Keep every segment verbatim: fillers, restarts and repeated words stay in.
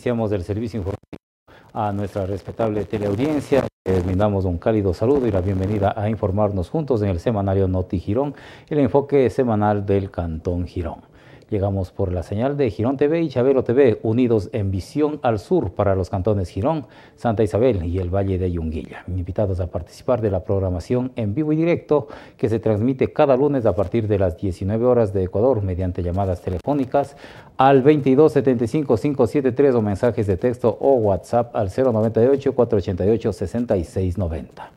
iniciamos el servicio informativo a nuestra respetable teleaudiencia. Les brindamos un cálido saludo y la bienvenida a informarnos juntos en el semanario Noti Girón, el enfoque semanal del Cantón Girón. Llegamos por la señal de Girón T V y Chabelo T V, unidos en Visión al Sur para los cantones Girón, Santa Isabel y el Valle de Yunguilla. Invitados a participar de la programación en vivo y directo que se transmite cada lunes a partir de las diecinueve horas de Ecuador mediante llamadas telefónicas al veintidós setenta y cinco cinco setenta y tres o mensajes de texto o WhatsApp al cero noventa y ocho cuatrocientos ochenta y ocho sesenta y seis noventa.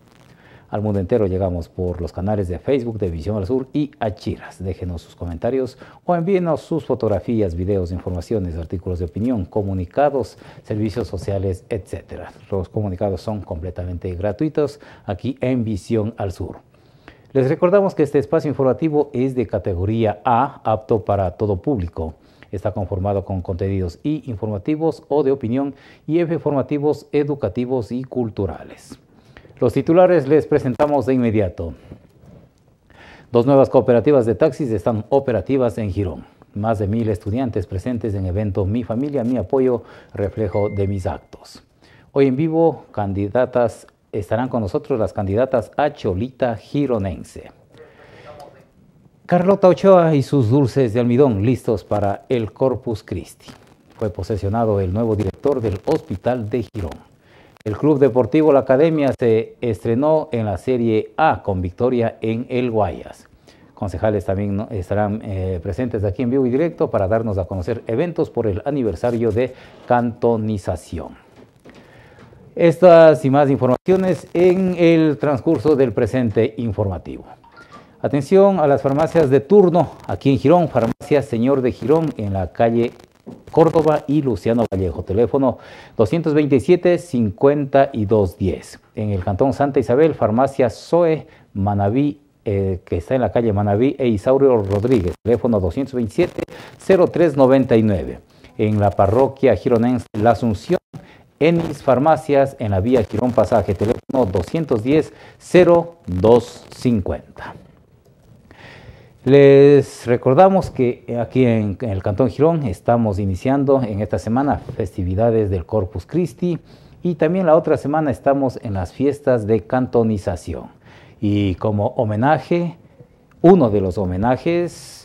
Al mundo entero llegamos por los canales de Facebook de Visión al Sur y Achiras. Déjenos sus comentarios o envíenos sus fotografías, videos, informaciones, artículos de opinión, comunicados, servicios sociales, etcétera. Los comunicados son completamente gratuitos aquí en Visión al Sur. Les recordamos que este espacio informativo es de categoría A, apto para todo público. Está conformado con contenidos I informativos o de opinión y F informativos, educativos y culturales. Los titulares les presentamos de inmediato. Dos nuevas cooperativas de taxis están operativas en Girón. Más de mil estudiantes presentes en evento Mi Familia, Mi Apoyo, reflejo de mis actos. Hoy en vivo, candidatas estarán con nosotros las candidatas a Cholita Gironense. Carlota Ochoa y sus dulces de almidón listos para el Corpus Christi. Fue posesionado el nuevo director del Hospital de Girón. El Club Deportivo La Academia se estrenó en la Serie A con victoria en El Guayas. Concejales también estarán eh, presentes aquí en vivo y directo para darnos a conocer eventos por el aniversario de cantonización. Estas y más informaciones en el transcurso del presente informativo. Atención a las farmacias de turno aquí en Girón, Farmacia Señor de Girón en la calle Córdoba y Luciano Vallejo, teléfono doscientos veintisiete cincuenta y dos diez. En el Cantón Santa Isabel, Farmacia Zoe Manaví, eh, que está en la calle Manaví e Isaurio Rodríguez, teléfono doscientos veintisiete cero tres noventa y nueve. En la Parroquia Gironense La Asunción, Enis Farmacias, en la vía Girón Pasaje, teléfono doscientos diez cero dos cincuenta. Les recordamos que aquí en, en el Cantón Girón estamos iniciando en esta semana festividades del Corpus Christi y también la otra semana estamos en las fiestas de cantonización. Y como homenaje, uno de los homenajes,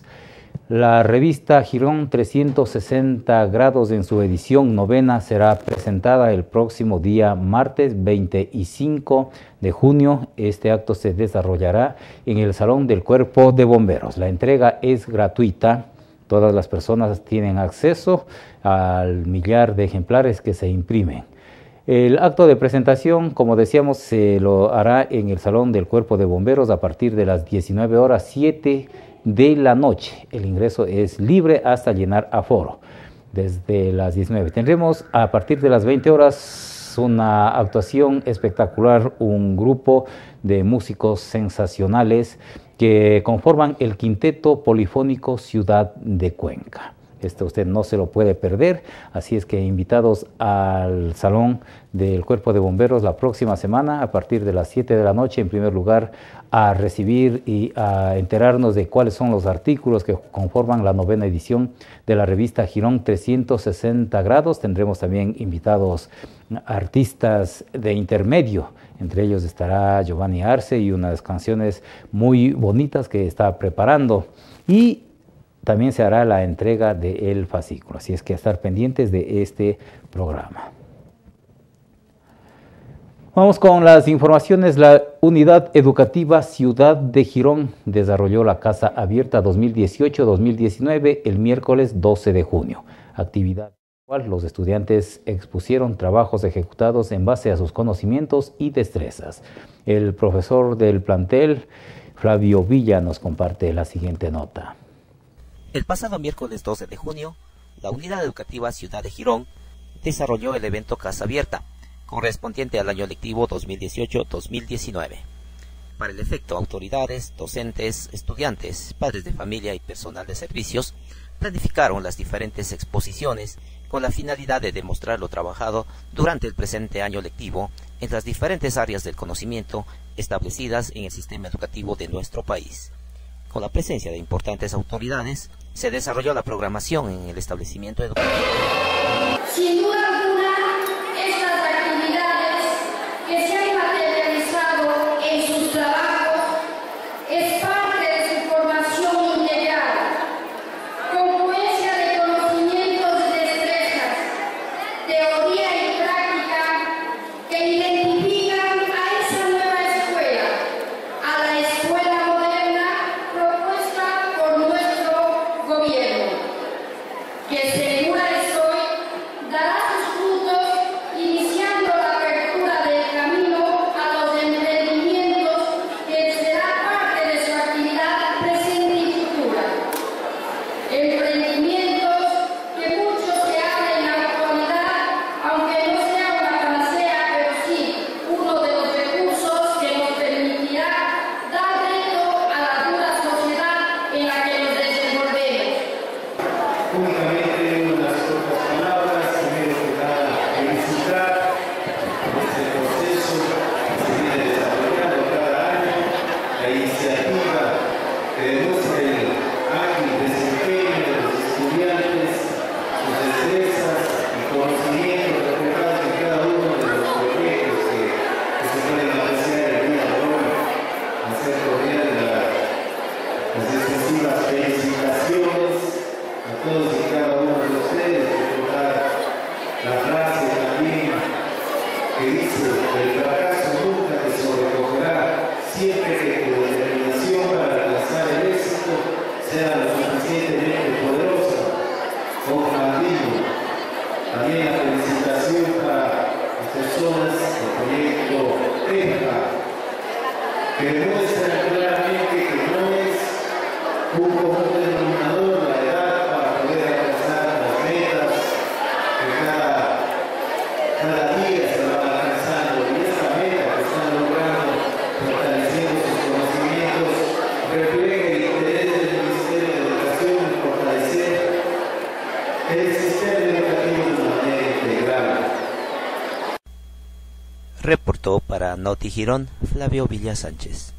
la revista Girón trescientos sesenta grados en su edición novena será presentada el próximo día martes veinticinco de junio. Este acto se desarrollará en el Salón del Cuerpo de Bomberos. La entrega es gratuita. Todas las personas tienen acceso al millar de ejemplares que se imprimen. El acto de presentación, como decíamos, se lo hará en el Salón del Cuerpo de Bomberos a partir de las diecinueve horas siete de la noche. El ingreso es libre hasta llenar aforo. Desde las diecinueve tendremos a partir de las veinte horas una actuación espectacular, un grupo de músicos sensacionales que conforman el Quinteto Polifónico Ciudad de Cuenca. Esto usted no se lo puede perder, así es que invitados al Salón del Cuerpo de Bomberos la próxima semana a partir de las siete de la noche, en primer lugar, a recibir y a enterarnos de cuáles son los artículos que conforman la novena edición de la revista Girón trescientos sesenta grados. Tendremos también invitados artistas de intermedio, entre ellos estará Giovanni Arce y unas canciones muy bonitas que está preparando. Y también se hará la entrega del fascículo, así es que a estar pendientes de este programa. Vamos con las informaciones. La Unidad Educativa Ciudad de Girón desarrolló la Casa Abierta dos mil dieciocho dos mil diecinueve el miércoles doce de junio. Actividad en la cual los estudiantes expusieron trabajos ejecutados en base a sus conocimientos y destrezas. El profesor del plantel, Flavio Villa, nos comparte la siguiente nota. El pasado miércoles doce de junio, la Unidad Educativa Ciudad de Girón desarrolló el evento Casa Abierta, correspondiente al año lectivo dos mil dieciocho dos mil diecinueve. Para el efecto, autoridades, docentes, estudiantes, padres de familia y personal de servicios planificaron las diferentes exposiciones con la finalidad de demostrar lo trabajado durante el presente año lectivo en las diferentes áreas del conocimiento establecidas en el sistema educativo de nuestro país. Con la presencia de importantes autoridades, se desarrolló la programación en el establecimiento educativo. que dice que el fracaso nunca te sobrecogerá, siempre que tu determinación para alcanzar el éxito sea lo suficientemente poderosa. Con Padilla, también la felicitación para las personas del proyecto Teja, que demuestran claramente que no es un conjunto denominador la edad para poder alcanzar las metas que cada, cada día se van alcanzando, y esas metas que están logrando, fortaleciendo sus conocimientos, refleja el interés del Ministerio de Educación en fortalecer el sistema educativo de manera integral. Reportó para Noti Girón, Flavio Villa Sánchez.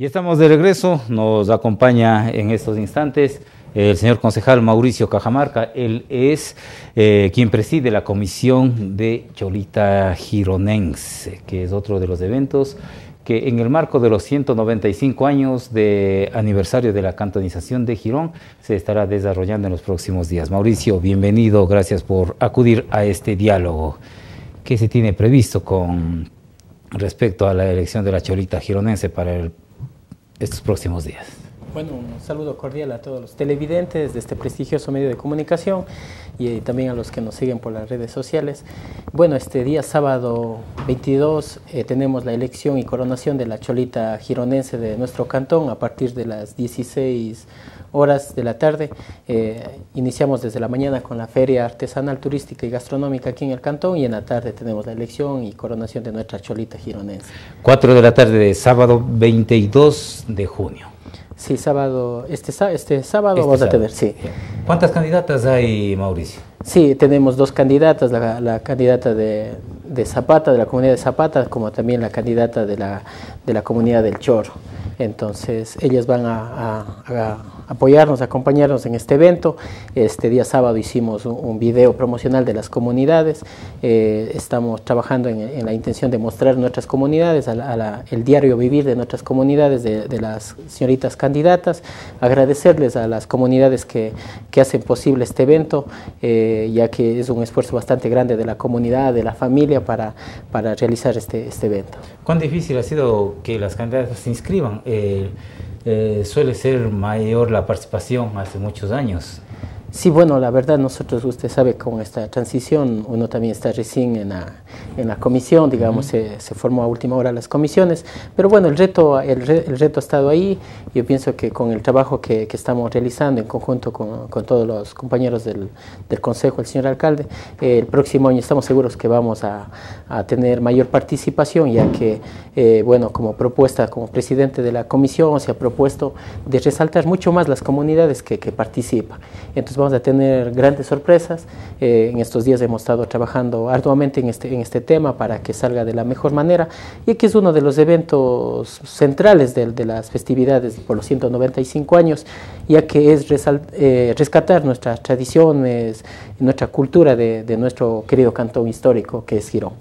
Y estamos de regreso, nos acompaña en estos instantes el señor concejal Mauricio Cajamarca. Él es eh, quien preside la comisión de Cholita Gironense, que es otro de los eventos que en el marco de los ciento noventa y cinco años de aniversario de la cantonización de Girón se estará desarrollando en los próximos días. Mauricio, bienvenido, gracias por acudir a este diálogo. ¿Qué se tiene previsto con respecto a la elección de la Cholita Gironense para el estos próximos días? Bueno, un saludo cordial a todos los televidentes de este prestigioso medio de comunicación y eh, también a los que nos siguen por las redes sociales. Bueno, este día sábado veintidós eh, tenemos la elección y coronación de la Cholita Gironense de nuestro cantón a partir de las dieciséis horas de la tarde. Eh, iniciamos desde la mañana con la feria artesanal, turística y gastronómica aquí en el cantón, y en la tarde tenemos la elección y coronación de nuestra Cholita Gironense. cuatro de la tarde de sábado veintidós de junio. Sí, sábado, este, este sábado este vamos sábado. a tener, sí. ¿Cuántas candidatas hay, Mauricio? Sí, tenemos dos candidatas, la, la candidata de, de Zapata, de la comunidad de Zapata, como también la candidata de la, de la comunidad del Chorro. Entonces, ellas van a, a, a apoyarnos, a acompañarnos en este evento. Este día sábado hicimos un, un video promocional de las comunidades. Eh, estamos trabajando en, en la intención de mostrar nuestras comunidades, a la, a la, el diario vivir de nuestras comunidades, de, de las señoritas candidatas. Agradecerles a las comunidades que, que hacen posible este evento, eh, ya que es un esfuerzo bastante grande de la comunidad, de la familia, para, para realizar este, este evento. ¿Cuán difícil ha sido que las candidatas se inscriban? Eh, eh, suele ser mayor la participación hace muchos años. Sí, bueno, la verdad nosotros, usted sabe, con esta transición, uno también está recién en la, en la comisión, digamos, uh-huh. se, se formó a última hora las comisiones, pero bueno, el reto, el, re, el reto ha estado ahí. Yo pienso que con el trabajo que, que estamos realizando en conjunto con, con todos los compañeros del, del Consejo, el señor alcalde, eh, el próximo año estamos seguros que vamos a, a tener mayor participación, ya que, eh, bueno, como propuesta, como presidente de la comisión, se ha propuesto de resaltar mucho más las comunidades que, que participan. Entonces, vamos a tener grandes sorpresas. Eh, en estos días hemos estado trabajando arduamente en este, en este tema para que salga de la mejor manera, y que es uno de los eventos centrales de, de las festividades por los ciento noventa y cinco años, ya que es resal, eh, rescatar nuestras tradiciones, nuestra cultura de, de nuestro querido cantón histórico que es Girón.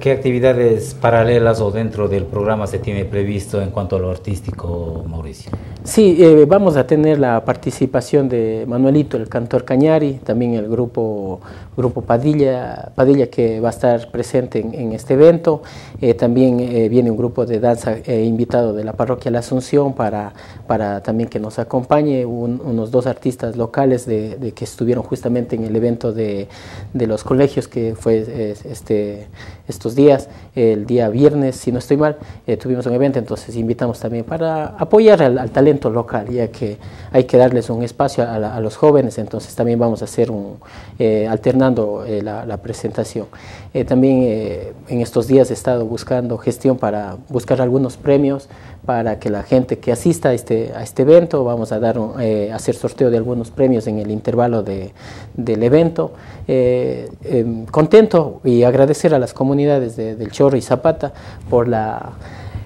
¿Qué actividades paralelas o dentro del programa se tiene previsto en cuanto a lo artístico, Mauricio? Sí, eh, vamos a tener la participación de Manuelito, el Cantor Cañari, también el grupo, grupo Padilla, Padilla que va a estar presente en, en este evento. Eh, también eh, viene un grupo de danza eh, invitado de la parroquia La Asunción para, para también que nos acompañe, un, unos dos artistas locales de, de que estuvieron justamente en el evento de, de los colegios que fue eh, este, estos días, el día viernes, si no estoy mal, eh, tuvimos un evento, entonces invitamos también para apoyar al, al talento local, ya que hay que darles un espacio a, la, a los jóvenes, entonces también vamos a hacer un, eh, alternando eh, la, la presentación. Eh, también eh, en estos días he estado buscando gestión para buscar algunos premios para que la gente que asista a este, a este evento, vamos a dar un, eh, hacer sorteo de algunos premios en el intervalo de, del evento. Eh, eh, contento y agradecer a las comunidades de, del Chorro y Zapata por la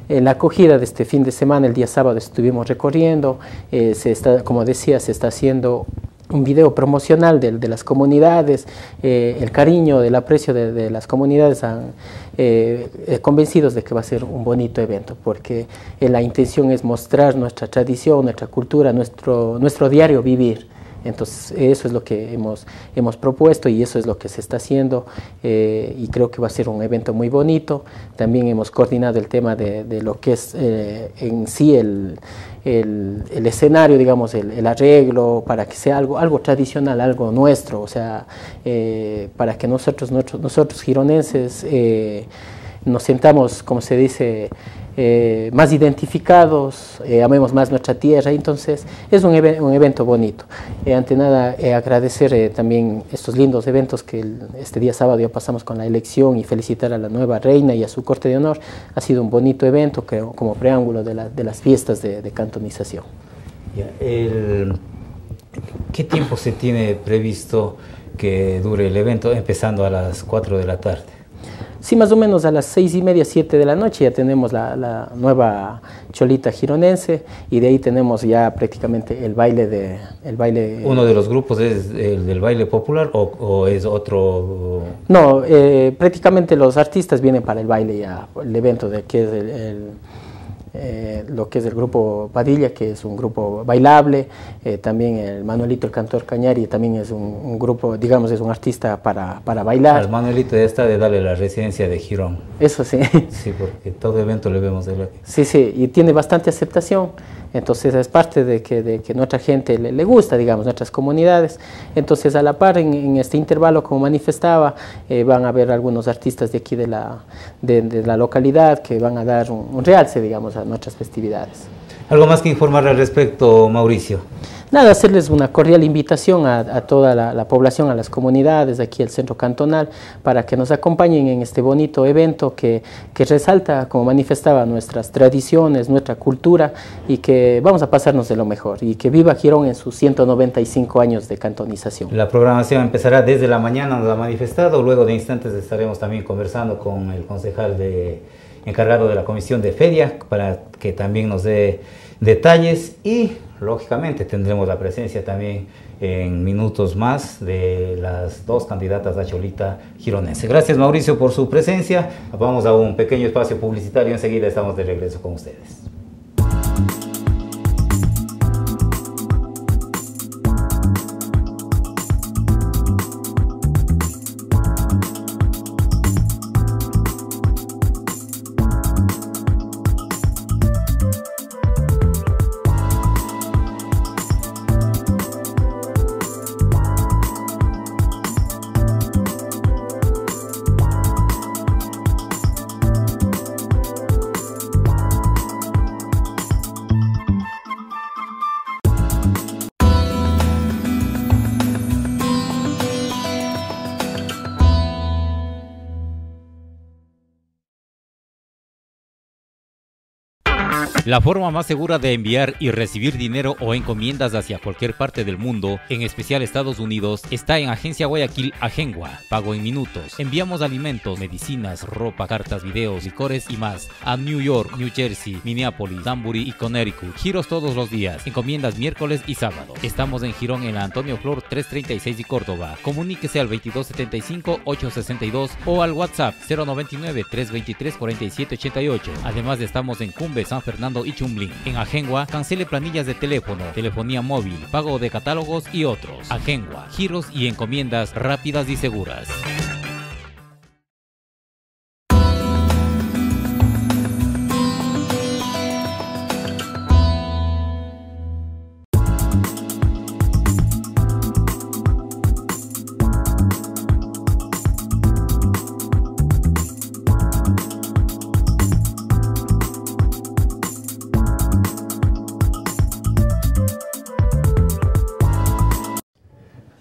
la acogida de este fin de semana. El día sábado estuvimos recorriendo, eh, se está, como decía, se está haciendo un video promocional de, de las comunidades, eh, el cariño, el aprecio de, de las comunidades han eh, eh, convencidos de que va a ser un bonito evento, porque eh, la intención es mostrar nuestra tradición, nuestra cultura, nuestro, nuestro diario vivir. Entonces eso es lo que hemos, hemos propuesto y eso es lo que se está haciendo, eh, y creo que va a ser un evento muy bonito. También hemos coordinado el tema de, de lo que es eh, en sí el, el, el escenario, digamos, el, el arreglo, para que sea algo, algo tradicional, algo nuestro, o sea, eh, para que nosotros, nosotros, nosotros gironenses eh, nos sentamos, como se dice, Eh, más identificados, eh, amemos más nuestra tierra. Entonces es un, ev un evento bonito. Eh, ante nada, eh, agradecer eh, también estos lindos eventos que el, este día sábado ya pasamos con la elección, y felicitar a la nueva reina y a su corte de honor. Ha sido un bonito evento, creo, como preámbulo de, la, de las fiestas de, de cantonización. El, ¿Qué tiempo se tiene previsto que dure el evento, empezando a las cuatro de la tarde? Sí, más o menos a las seis y media, siete de la noche ya tenemos la, la nueva Cholita Gironense, y de ahí tenemos ya prácticamente el baile de... El baile. ¿Uno de los grupos es el del baile popular o, o es otro...? No, eh, prácticamente los artistas vienen para el baile ya, el evento de que es el... el Eh, lo que es el grupo Padilla, que es un grupo bailable, eh, también el Manuelito, el Cantor Cañari, también es un, un grupo, digamos, es un artista para, para bailar. Al Manuelito ya está de darle la residencia de Girón. Eso sí. Sí, porque todo evento le vemos de la... Sí, sí, y tiene bastante aceptación. Entonces es parte de que, de que nuestra gente le, le gusta, digamos, nuestras comunidades. Entonces a la par, en, en este intervalo, como manifestaba, eh, van a haber algunos artistas de aquí de la, de, de la localidad que van a dar un, un realce, digamos, a nuestras festividades. ¿Algo más que informar al respecto, Mauricio? Nada, hacerles una cordial invitación a, a toda la, la población, a las comunidades de aquí del centro cantonal, para que nos acompañen en este bonito evento que, que resalta, como manifestaba, nuestras tradiciones, nuestra cultura, y que vamos a pasarnos de lo mejor, y que viva Girón en sus ciento noventa y cinco años de cantonización. La programación empezará desde la mañana, nos lo ha manifestado, luego de instantes estaremos también conversando con el concejal de, encargado de la comisión de feria, para que también nos dé detalles, y lógicamente tendremos la presencia también en minutos más de las dos candidatas a Cholita Gironense. Gracias, Mauricio, por su presencia. Vamos a un pequeño espacio publicitario, enseguida estamos de regreso con ustedes. La forma más segura de enviar y recibir dinero o encomiendas hacia cualquier parte del mundo, en especial Estados Unidos, está en Agencia Guayaquil Agenwa. Pago en minutos. Enviamos alimentos, medicinas, ropa, cartas, videos, licores y más a New York, New Jersey, Minneapolis, Danbury y Connecticut. Giros todos los días. Encomiendas miércoles y sábado. Estamos en Girón, en la Antonio Flor trescientos treinta y seis y Córdoba. Comuníquese al veintidós setenta y cinco ochocientos sesenta y dos o al WhatsApp cero noventa y nueve, trescientos veintitrés, cuarenta y siete ochenta y ocho. Además estamos en Cumbe, San Fernando y Chumblín. En Agenwa cancele planillas de teléfono, telefonía móvil, pago de catálogos y otros. Agenwa, giros y encomiendas rápidas y seguras.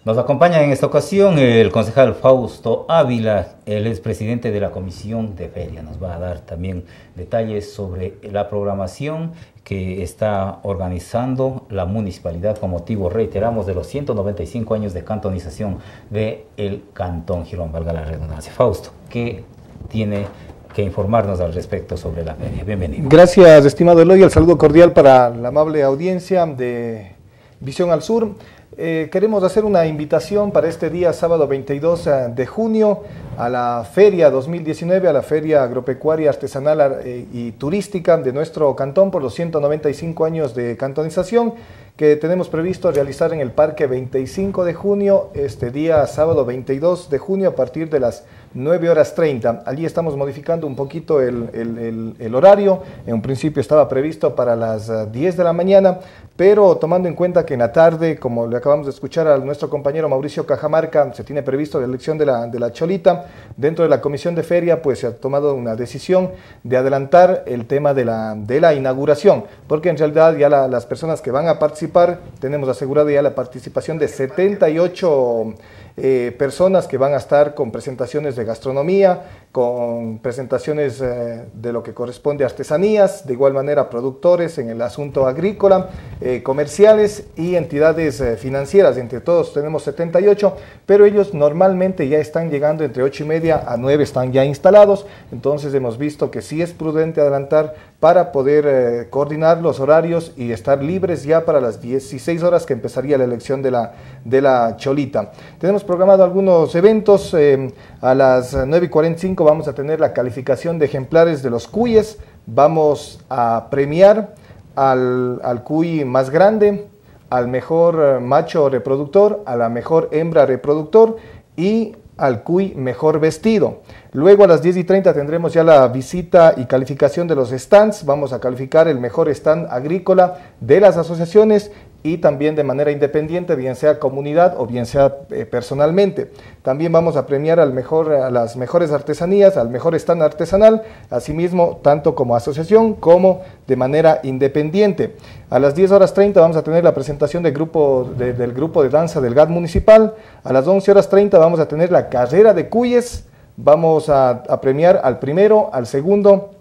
Nos acompaña en esta ocasión el concejal Fausto Ávila, el expresidente de la Comisión de Feria. Nos va a dar también detalles sobre la programación que está organizando la municipalidad con motivo, reiteramos, de los ciento noventa y cinco años de cantonización del Cantón Girón, valga la redundancia. Fausto, ¿qué tiene que informarnos al respecto sobre la feria? Bienvenido. Gracias, estimado Eloy. El saludo cordial para la amable audiencia de Visión al Sur. Eh, queremos hacer una invitación para este día, sábado veintidós de junio, a la Feria dos mil diecinueve, a la Feria Agropecuaria, Artesanal y Turística de nuestro cantón por los ciento noventa y cinco años de cantonización, que tenemos previsto realizar en el Parque veinticinco de junio, este día sábado veintidós de junio a partir de las nueve horas treinta. Allí estamos modificando un poquito el, el, el, el horario. En un principio estaba previsto para las diez de la mañana, pero tomando en cuenta que en la tarde, como le acabamos de escuchar a nuestro compañero Mauricio Cajamarca, se tiene previsto la elección de la, de la Cholita, dentro de la Comisión de Feria, pues se ha tomado una decisión de adelantar el tema de la, de la inauguración, porque en realidad ya la, las personas que van a participar tenemos asegurada ya la participación de setenta y ocho eh, personas que van a estar con presentaciones de gastronomía, con presentaciones eh, de lo que corresponde a artesanías, de igual manera productores en el asunto agrícola, eh, comerciales y entidades eh, financieras. Entre todos tenemos setenta y ocho, pero ellos normalmente ya están llegando entre ocho y media a nueve, están ya instalados, entonces hemos visto que sí es prudente adelantar para poder eh, coordinar los horarios y estar libres ya para las dieciséis horas que empezaría la elección de la, de la Cholita. Tenemos programado algunos eventos. eh, a las nueve y cuarenta y cinco vamos a tener la calificación de ejemplares de los cuyes. Vamos a premiar al, al cuy más grande, al mejor macho reproductor, a la mejor hembra reproductor y al cuy mejor vestido. Luego a las diez y treinta tendremos ya la visita y calificación de los stands. Vamos a calificar el mejor stand agrícola de las asociaciones y también de manera independiente, bien sea comunidad o bien sea eh, personalmente. También vamos a premiar al mejor, a las mejores artesanías, al mejor stand artesanal, asimismo tanto como asociación como de manera independiente. A las diez horas treinta vamos a tener la presentación del grupo de, del grupo de danza del G A D municipal. A las once horas treinta vamos a tener la carrera de cuyes. Vamos a, a premiar al primero, al segundo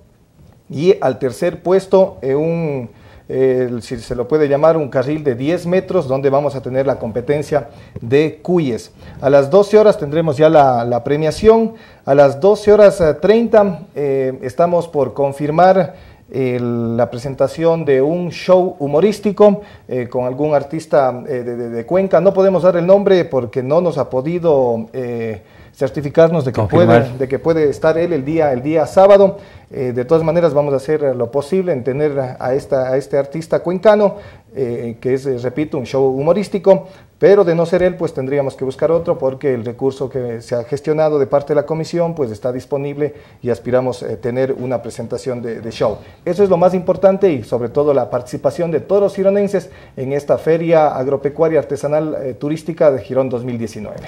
y al tercer puesto en un, eh, si se lo puede llamar, un carril de diez metros, donde vamos a tener la competencia de cuyes. A las doce horas tendremos ya la, la premiación. A las doce horas treinta eh, estamos por confirmar El, la presentación de un show humorístico eh, con algún artista eh, de, de, de Cuenca. No podemos dar el nombre porque no nos ha podido eh, certificarnos de que, puede, de que puede estar él el día, el día sábado. Eh, de todas maneras vamos a hacer lo posible en tener a, esta, a este artista cuencano, eh, que es, repito, un show humorístico, pero de no ser él, pues tendríamos que buscar otro, porque el recurso que se ha gestionado de parte de la comisión, pues está disponible y aspiramos eh, tener una presentación de, de show. Eso es lo más importante y sobre todo la participación de todos los gironenses en esta Feria Agropecuaria Artesanal eh, Turística de Girón dos mil diecinueve.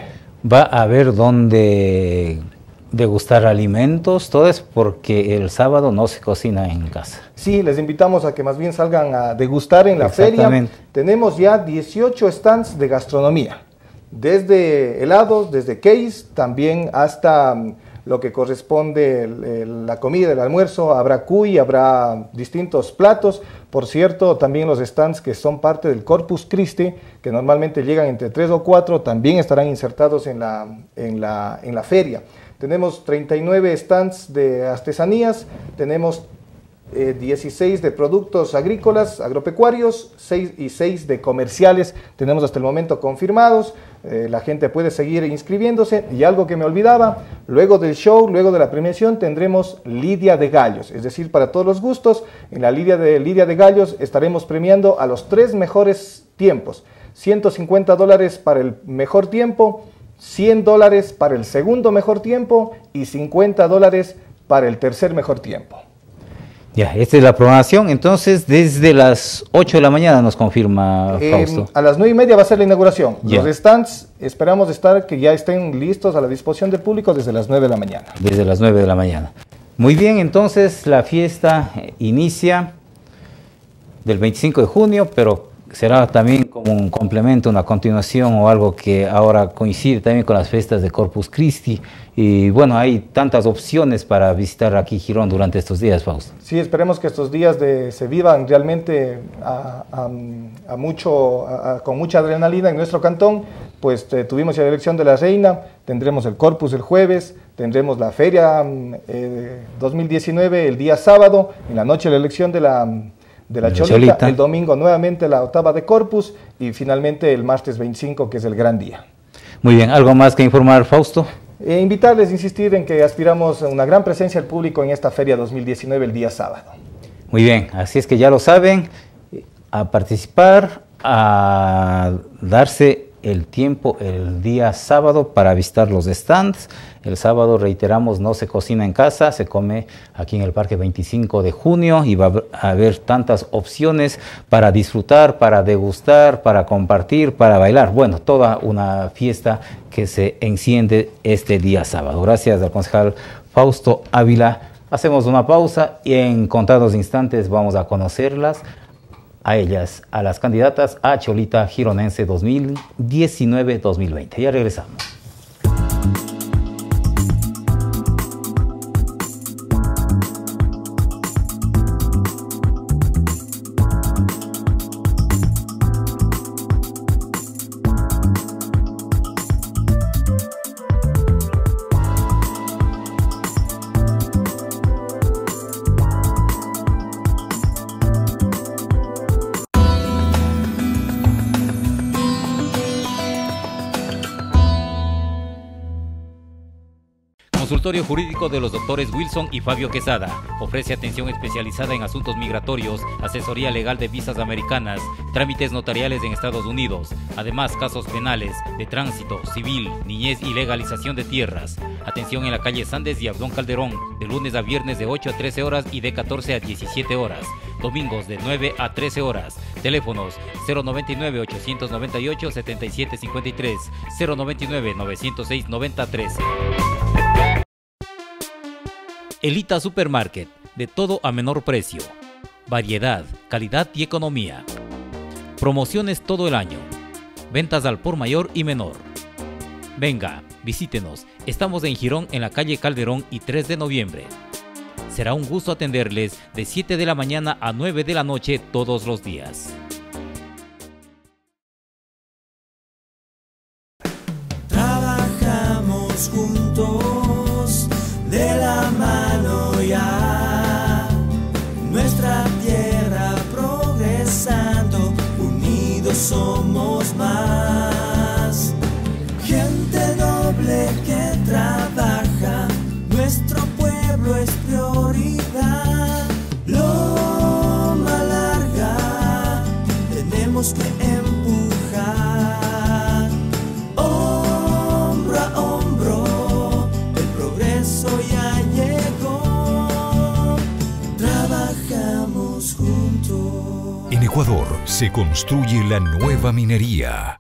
Va a haber dónde degustar alimentos, todo es porque el sábado no se cocina en casa. Sí, les invitamos a que más bien salgan a degustar en la feria. Tenemos ya dieciocho stands de gastronomía, desde helados, desde cakes, también hasta lo que corresponde el, el, la comida, el almuerzo, habrá cuy, habrá distintos platos. Por cierto, también los stands que son parte del Corpus Christi, que normalmente llegan entre tres o cuatro, también estarán insertados en la, en la, en la feria. Tenemos treinta y nueve stands de artesanías, tenemos Eh, dieciséis de productos agrícolas, agropecuarios, seis y seis de comerciales, tenemos hasta el momento confirmados. Eh, la gente puede seguir inscribiéndose. Y algo que me olvidaba, luego del show, luego de la premiación, tendremos Lidia de Gallos, es decir, para todos los gustos. En la Lidia de, Lidia de Gallos estaremos premiando a los tres mejores tiempos, ciento cincuenta dólares para el mejor tiempo, cien dólares para el segundo mejor tiempo y cincuenta dólares para el tercer mejor tiempo. Ya, esta es la programación, entonces desde las ocho de la mañana nos confirma Fausto. Eh, a las nueve y media va a ser la inauguración. Ya. Los stands esperamos estar que ya estén listos a la disposición del público desde las nueve de la mañana. Desde las nueve de la mañana. Muy bien, entonces la fiesta inicia del veinticinco de junio, pero será también como un complemento, una continuación o algo que ahora coincide también con las fiestas de Corpus Christi. Y bueno, hay tantas opciones para visitar aquí Girón durante estos días, Fausto. Sí, esperemos que estos días de, se vivan realmente a, a, a mucho, a, a, con mucha adrenalina en nuestro cantón. Pues eh, tuvimos la elección de la reina, tendremos el Corpus el jueves, tendremos la feria eh, dos mil diecinueve el día sábado, en la noche la elección de la... de la Cholita, Cholita, el domingo nuevamente la octava de Corpus y finalmente el martes veinticinco, que es el gran día. Muy bien, ¿algo más que informar, Fausto? Eh, invitarles, insistir en que aspiramos a una gran presencia del público en esta feria dos mil diecinueve el día sábado. Muy bien, así es que ya lo saben, a participar, a darse el tiempo el día sábado para visitar los stands. El sábado, reiteramos, no se cocina en casa, se come aquí en el Parque veinticinco de junio y va a haber tantas opciones para disfrutar, para degustar, para compartir, para bailar. Bueno, toda una fiesta que se enciende este día sábado. Gracias al concejal Fausto Ávila. Hacemos una pausa y en contados instantes vamos a conocerlas a ellas, a las candidatas a Cholita Gironense dos mil diecinueve dos mil veinte. Ya regresamos. Consultorio Jurídico de los doctores Wilson y Fabio Quesada. Ofrece atención especializada en asuntos migratorios, asesoría legal de visas americanas, trámites notariales en Estados Unidos, además casos penales, de tránsito, civil, niñez y legalización de tierras. Atención en la calle Sandes y Abdón Calderón, de lunes a viernes de ocho a trece horas y de catorce a diecisiete horas. Domingos de nueve a trece horas. Teléfonos cero noventa y nueve, ochocientos noventa y ocho, setenta y siete cincuenta y tres, cero noventa y nueve, novecientos seis, noventa trece. Elita Supermarket, de todo a menor precio. Variedad, calidad y economía. Promociones todo el año. Ventas al por mayor y menor. Venga, visítenos. Estamos en Girón, en la calle Calderón y tres de noviembre. Será un gusto atenderles de siete de la mañana a nueve de la noche todos los días. Trabajamos juntos de la mano. Somos más gente noble que trabaja, nuestro pueblo es prioridad. Loma Larga, tenemos que empujar hombro a hombro, el progreso ya llegó, trabajamos juntos. En Ecuador se construye la nueva minería.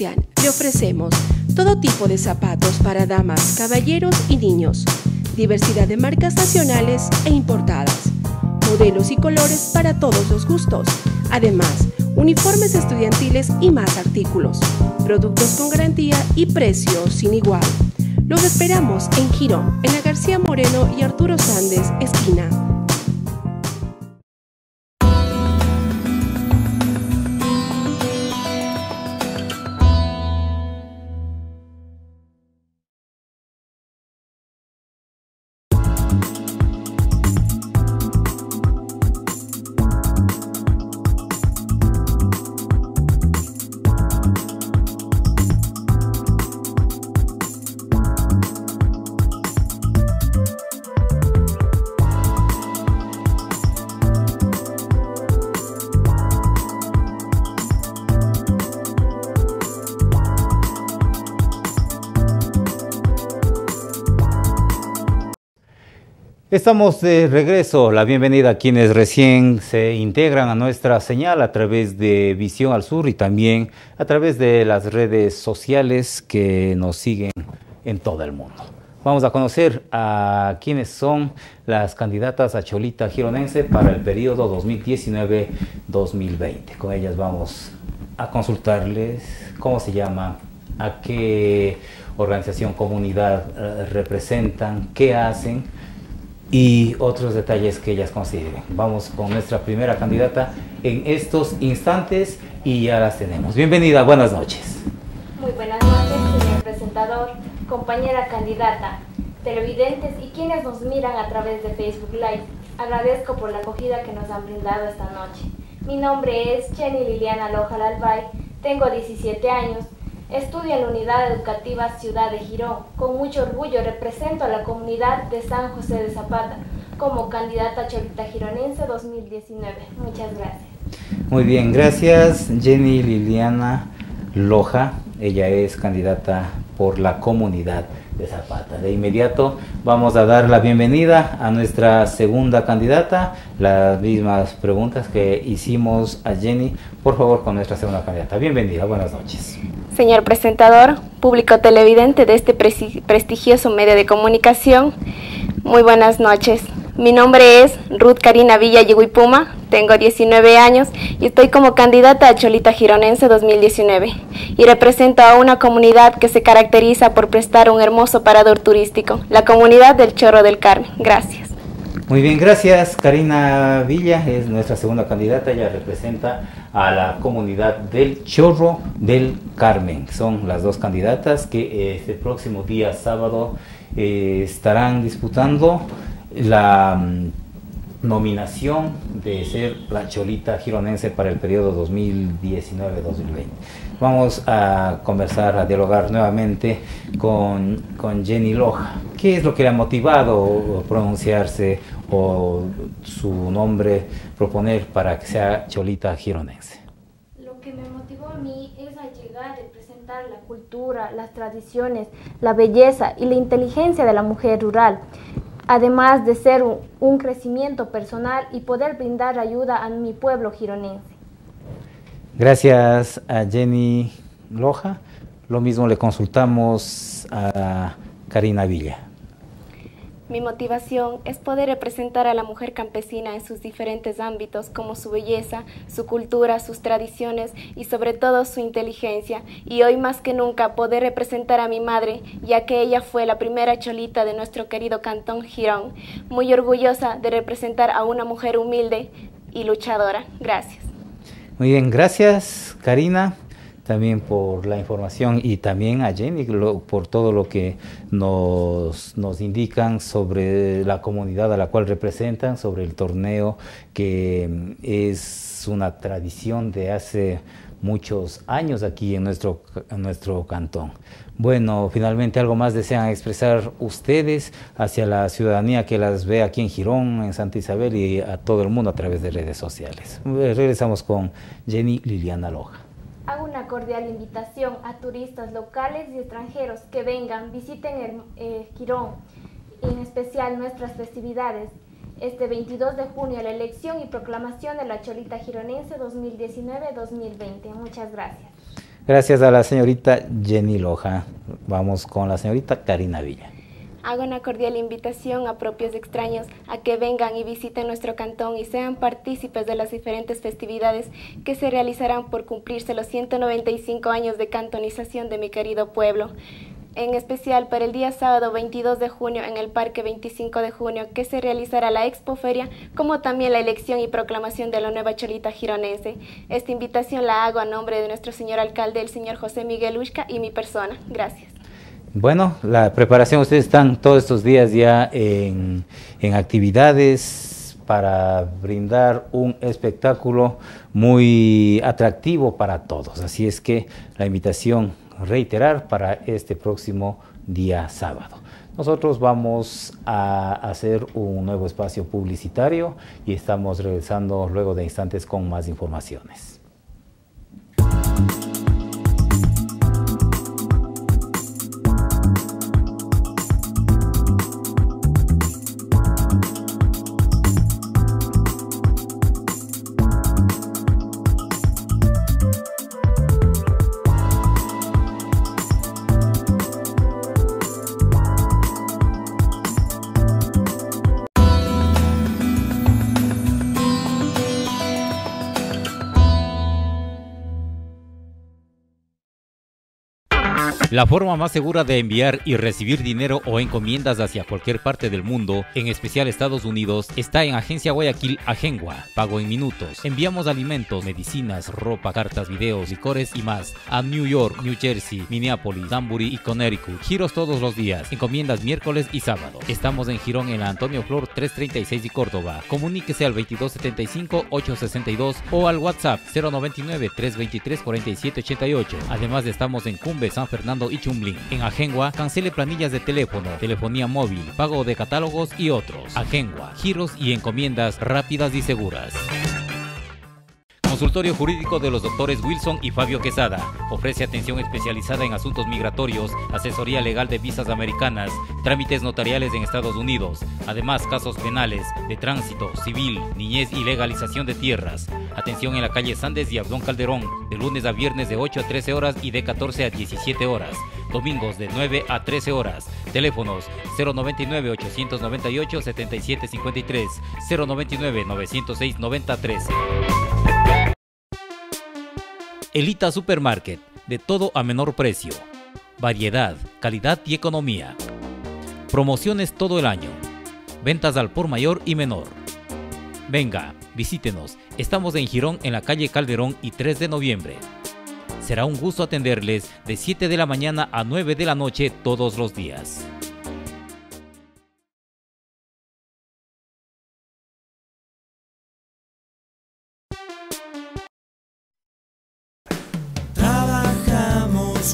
Sebastián le ofrecemos todo tipo de zapatos para damas, caballeros y niños, diversidad de marcas nacionales e importadas, modelos y colores para todos los gustos, además uniformes estudiantiles y más artículos, productos con garantía y precios sin igual. Los esperamos en Girón, en la García Moreno y Arturo Sández, esquina. Estamos de regreso, la bienvenida a quienes recién se integran a nuestra señal a través de Visión al Sur y también a través de las redes sociales que nos siguen en todo el mundo. Vamos a conocer a quienes son las candidatas a Cholita Gironense para el periodo dos mil diecinueve dos mil veinte. Con ellas vamos a consultarles cómo se llama, a qué organización, comunidad representan, qué hacen y otros detalles que ellas consideren. Vamos con nuestra primera candidata en estos instantes y ya las tenemos. Bienvenida, buenas noches. Muy buenas noches, señor presentador, compañera candidata, televidentes y quienes nos miran a través de Facebook Live. Agradezco por la acogida que nos han brindado esta noche. Mi nombre es Jenny Liliana Loja Lalbay, tengo diecisiete años, estudio en la Unidad Educativa Ciudad de Girón. Con mucho orgullo represento a la comunidad de San José de Zapata como candidata Cholita Gironense dos mil diecinueve. Muchas gracias. Muy bien, gracias Jenny Liliana Loja. Ella es candidata por la comunidad de Zapata. De inmediato vamos a dar la bienvenida a nuestra segunda candidata. Las mismas preguntas que hicimos a Jenny, por favor, con nuestra segunda candidata. Bienvenida, buenas noches. Señor presentador, público televidente de este prestigioso medio de comunicación, muy buenas noches. Mi nombre es Ruth Karina Villa Yeguipuma, tengo diecinueve años y estoy como candidata a Cholita Gironense dos mil diecinueve y represento a una comunidad que se caracteriza por prestar un hermoso parador turístico, la comunidad del Chorro del Carmen. Gracias. Muy bien, gracias. Karina Villa es nuestra segunda candidata, ella representa a la comunidad del Chorro del Carmen. Son las dos candidatas que este próximo día sábado eh, estarán disputando la mmm, nominación de ser la Cholita Gironense para el periodo dos mil diecinueve dos mil veinte. Vamos a conversar, a dialogar nuevamente con, con Jenny Loja. ¿Qué es lo que le ha motivado pronunciarse o su nombre proponer para que sea Cholita Gironense? Lo que me motivó a mí es a llegar a representar la cultura, las tradiciones, la belleza y la inteligencia de la mujer rural, además de ser un, un crecimiento personal y poder brindar ayuda a mi pueblo gironense. Gracias a Jenny Loja. Lo mismo le consultamos a Karina Villa. Mi motivación es poder representar a la mujer campesina en sus diferentes ámbitos, como su belleza, su cultura, sus tradiciones y sobre todo su inteligencia. Y hoy más que nunca poder representar a mi madre, ya que ella fue la primera cholita de nuestro querido cantón Girón. Muy orgullosa de representar a una mujer humilde y luchadora. Gracias. Muy bien, gracias Karina, también por la información y también a Jenny lo, por todo lo que nos, nos indican sobre la comunidad a la cual representan, sobre el torneo que es una tradición de hace muchos años aquí en nuestro, en nuestro cantón. Bueno, finalmente, ¿algo más desean expresar ustedes hacia la ciudadanía que las ve aquí en Girón, en Santa Isabel y a todo el mundo a través de redes sociales? Regresamos con Jenny Liliana Loja. Hago una cordial invitación a turistas locales y extranjeros que vengan, visiten el, eh, Girón, en especial nuestras festividades. Este veintidós de junio, la elección y proclamación de la Cholita Gironense dos mil diecinueve dos mil veinte. Muchas gracias. Gracias a la señorita Jenny Loja. Vamos con la señorita Karina Villa. Hago una cordial invitación a propios extraños a que vengan y visiten nuestro cantón y sean partícipes de las diferentes festividades que se realizarán por cumplirse los ciento noventa y cinco años de cantonización de mi querido pueblo. En especial para el día sábado veintidós de junio en el Parque veinticinco de junio, que se realizará la Expoferia, como también la elección y proclamación de la nueva Cholita Gironense. Esta invitación la hago a nombre de nuestro señor alcalde, el señor José Miguel Huisca, y mi persona. Gracias. Bueno, la preparación, ustedes están todos estos días ya en, en actividades para brindar un espectáculo muy atractivo para todos. Así es que la invitación reiterar para este próximo día sábado. Nosotros vamos a hacer un nuevo espacio publicitario y estamos regresando luego de instantes con más informaciones. La forma más segura de enviar y recibir dinero o encomiendas hacia cualquier parte del mundo, en especial Estados Unidos, está en Agencia Guayaquil Agenwa. Pago en minutos. Enviamos alimentos, medicinas, ropa, cartas, videos, licores y más a New York, New Jersey, Minneapolis, Danbury y Connecticut. Giros todos los días. Encomiendas miércoles y sábado. Estamos en Girón, en la Antonio Flor trescientos treinta y seis y Córdoba. Comuníquese al veintidós setenta y cinco ochocientos sesenta y dos o al WhatsApp cero noventa y nueve, trescientos veintitrés, cuarenta y siete ochenta y ocho. Además estamos en Cumbe, San Fernando y Chumblín. En Agenwa, cancele planillas de teléfono, telefonía móvil, pago de catálogos y otros. Agenwa, giros y encomiendas rápidas y seguras. Consultorio Jurídico de los doctores Wilson y Fabio Quesada. Ofrece atención especializada en asuntos migratorios, asesoría legal de visas americanas, trámites notariales en Estados Unidos, además casos penales, de tránsito, civil, niñez y legalización de tierras. Atención en la calle Sandes y Abdón Calderón, de lunes a viernes de ocho a trece horas y de catorce a diecisiete horas. Domingos de nueve a trece horas. Teléfonos cero noventa y nueve, ochocientos noventa y ocho, setenta y siete cincuenta y tres, cero noventa y nueve, novecientos seis, noventa trece. Elita Supermarket, de todo a menor precio. Variedad, calidad y economía. Promociones todo el año. Ventas al por mayor y menor. Venga, visítenos. Estamos en Girón, en la calle Calderón y tres de noviembre. Será un gusto atenderles de siete de la mañana a nueve de la noche todos los días.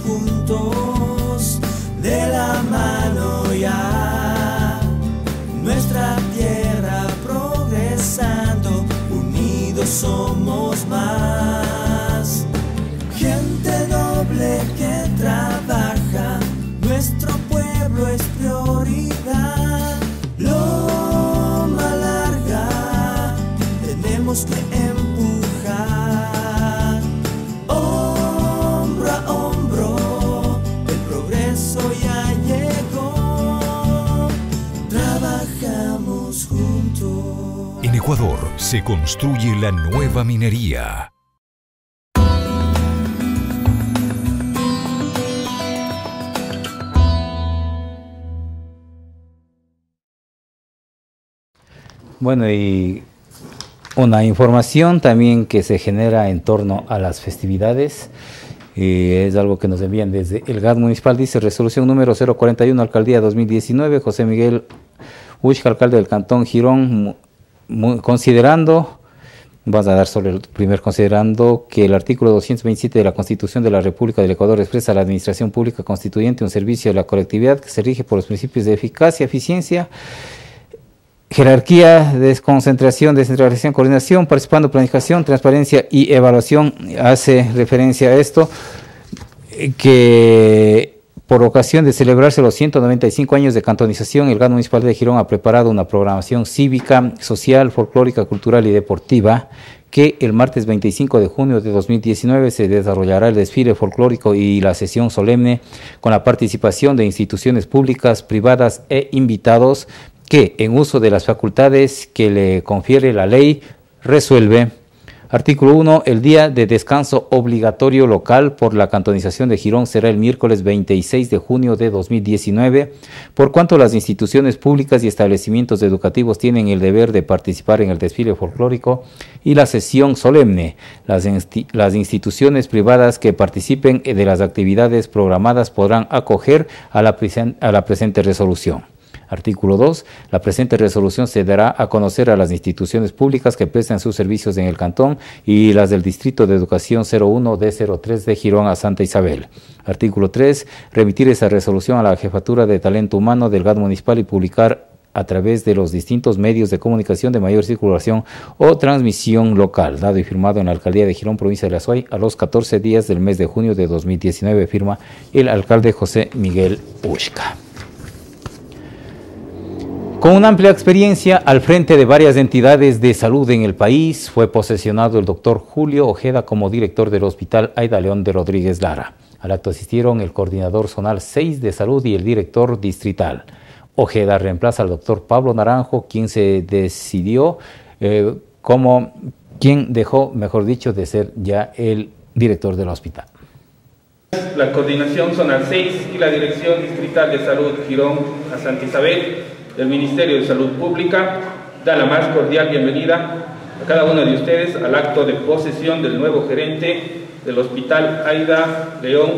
Juntos de la mano ya, nuestra tierra progresando, unidos somos más. Gente noble que trabaja, nuestro pueblo es prioridad. Loma larga, tenemos que empujar. En Ecuador se construye la nueva minería. Bueno, y una información también que se genera en torno a las festividades. Y es algo que nos envían desde el G A D Municipal. Dice, resolución número cero cuarenta y uno, Alcaldía dos mil diecinueve, José Miguel Huisca, alcalde del Cantón Girón, considerando, vas a dar sobre el primer, considerando que el artículo doscientos veintisiete de la Constitución de la República del Ecuador expresa a la Administración Pública Constituyente un servicio de la colectividad que se rige por los principios de eficacia, eficiencia, jerarquía, desconcentración, descentralización, coordinación, participando, planificación, transparencia y evaluación. Hace referencia a esto, que por ocasión de celebrarse los ciento noventa y cinco años de cantonización, el G A D Municipal de Girón ha preparado una programación cívica, social, folclórica, cultural y deportiva que el martes veinticinco de junio de dos mil diecinueve se desarrollará el desfile folclórico y la sesión solemne con la participación de instituciones públicas, privadas e invitados que, en uso de las facultades que le confiere la ley, resuelve. Artículo uno. El día de descanso obligatorio local por la cantonización de Girón será el miércoles veintiséis de junio de dos mil diecinueve, por cuanto las instituciones públicas y establecimientos educativos tienen el deber de participar en el desfile folclórico y la sesión solemne. Las, insti- las instituciones privadas que participen de las actividades programadas podrán acoger a la, presen- a la presente resolución. Artículo dos. La presente resolución se dará a conocer a las instituciones públicas que prestan sus servicios en el cantón y las del Distrito de Educación cero uno D cero tres de Girón a Santa Isabel. Artículo tres. Remitir esa resolución a la Jefatura de Talento Humano del G A D Municipal y publicar a través de los distintos medios de comunicación de mayor circulación o transmisión local, dado y firmado en la Alcaldía de Girón, provincia de La Azuay, a los catorce días del mes de junio de dos mil diecinueve, firma el alcalde José Miguel Huisca. Con una amplia experiencia al frente de varias entidades de salud en el país, fue posesionado el doctor Julio Ojeda como director del Hospital Aida León de Rodríguez Lara. Al acto asistieron el coordinador zonal seis de salud y el director distrital. Ojeda reemplaza al doctor Pablo Naranjo, quien se decidió eh, como quien dejó, mejor dicho, de ser ya el director del hospital. La coordinación zonal seis y la dirección distrital de salud Girón a Santa Isabel del Ministerio de Salud Pública da la más cordial bienvenida a cada uno de ustedes al acto de posesión del nuevo gerente del Hospital Aida León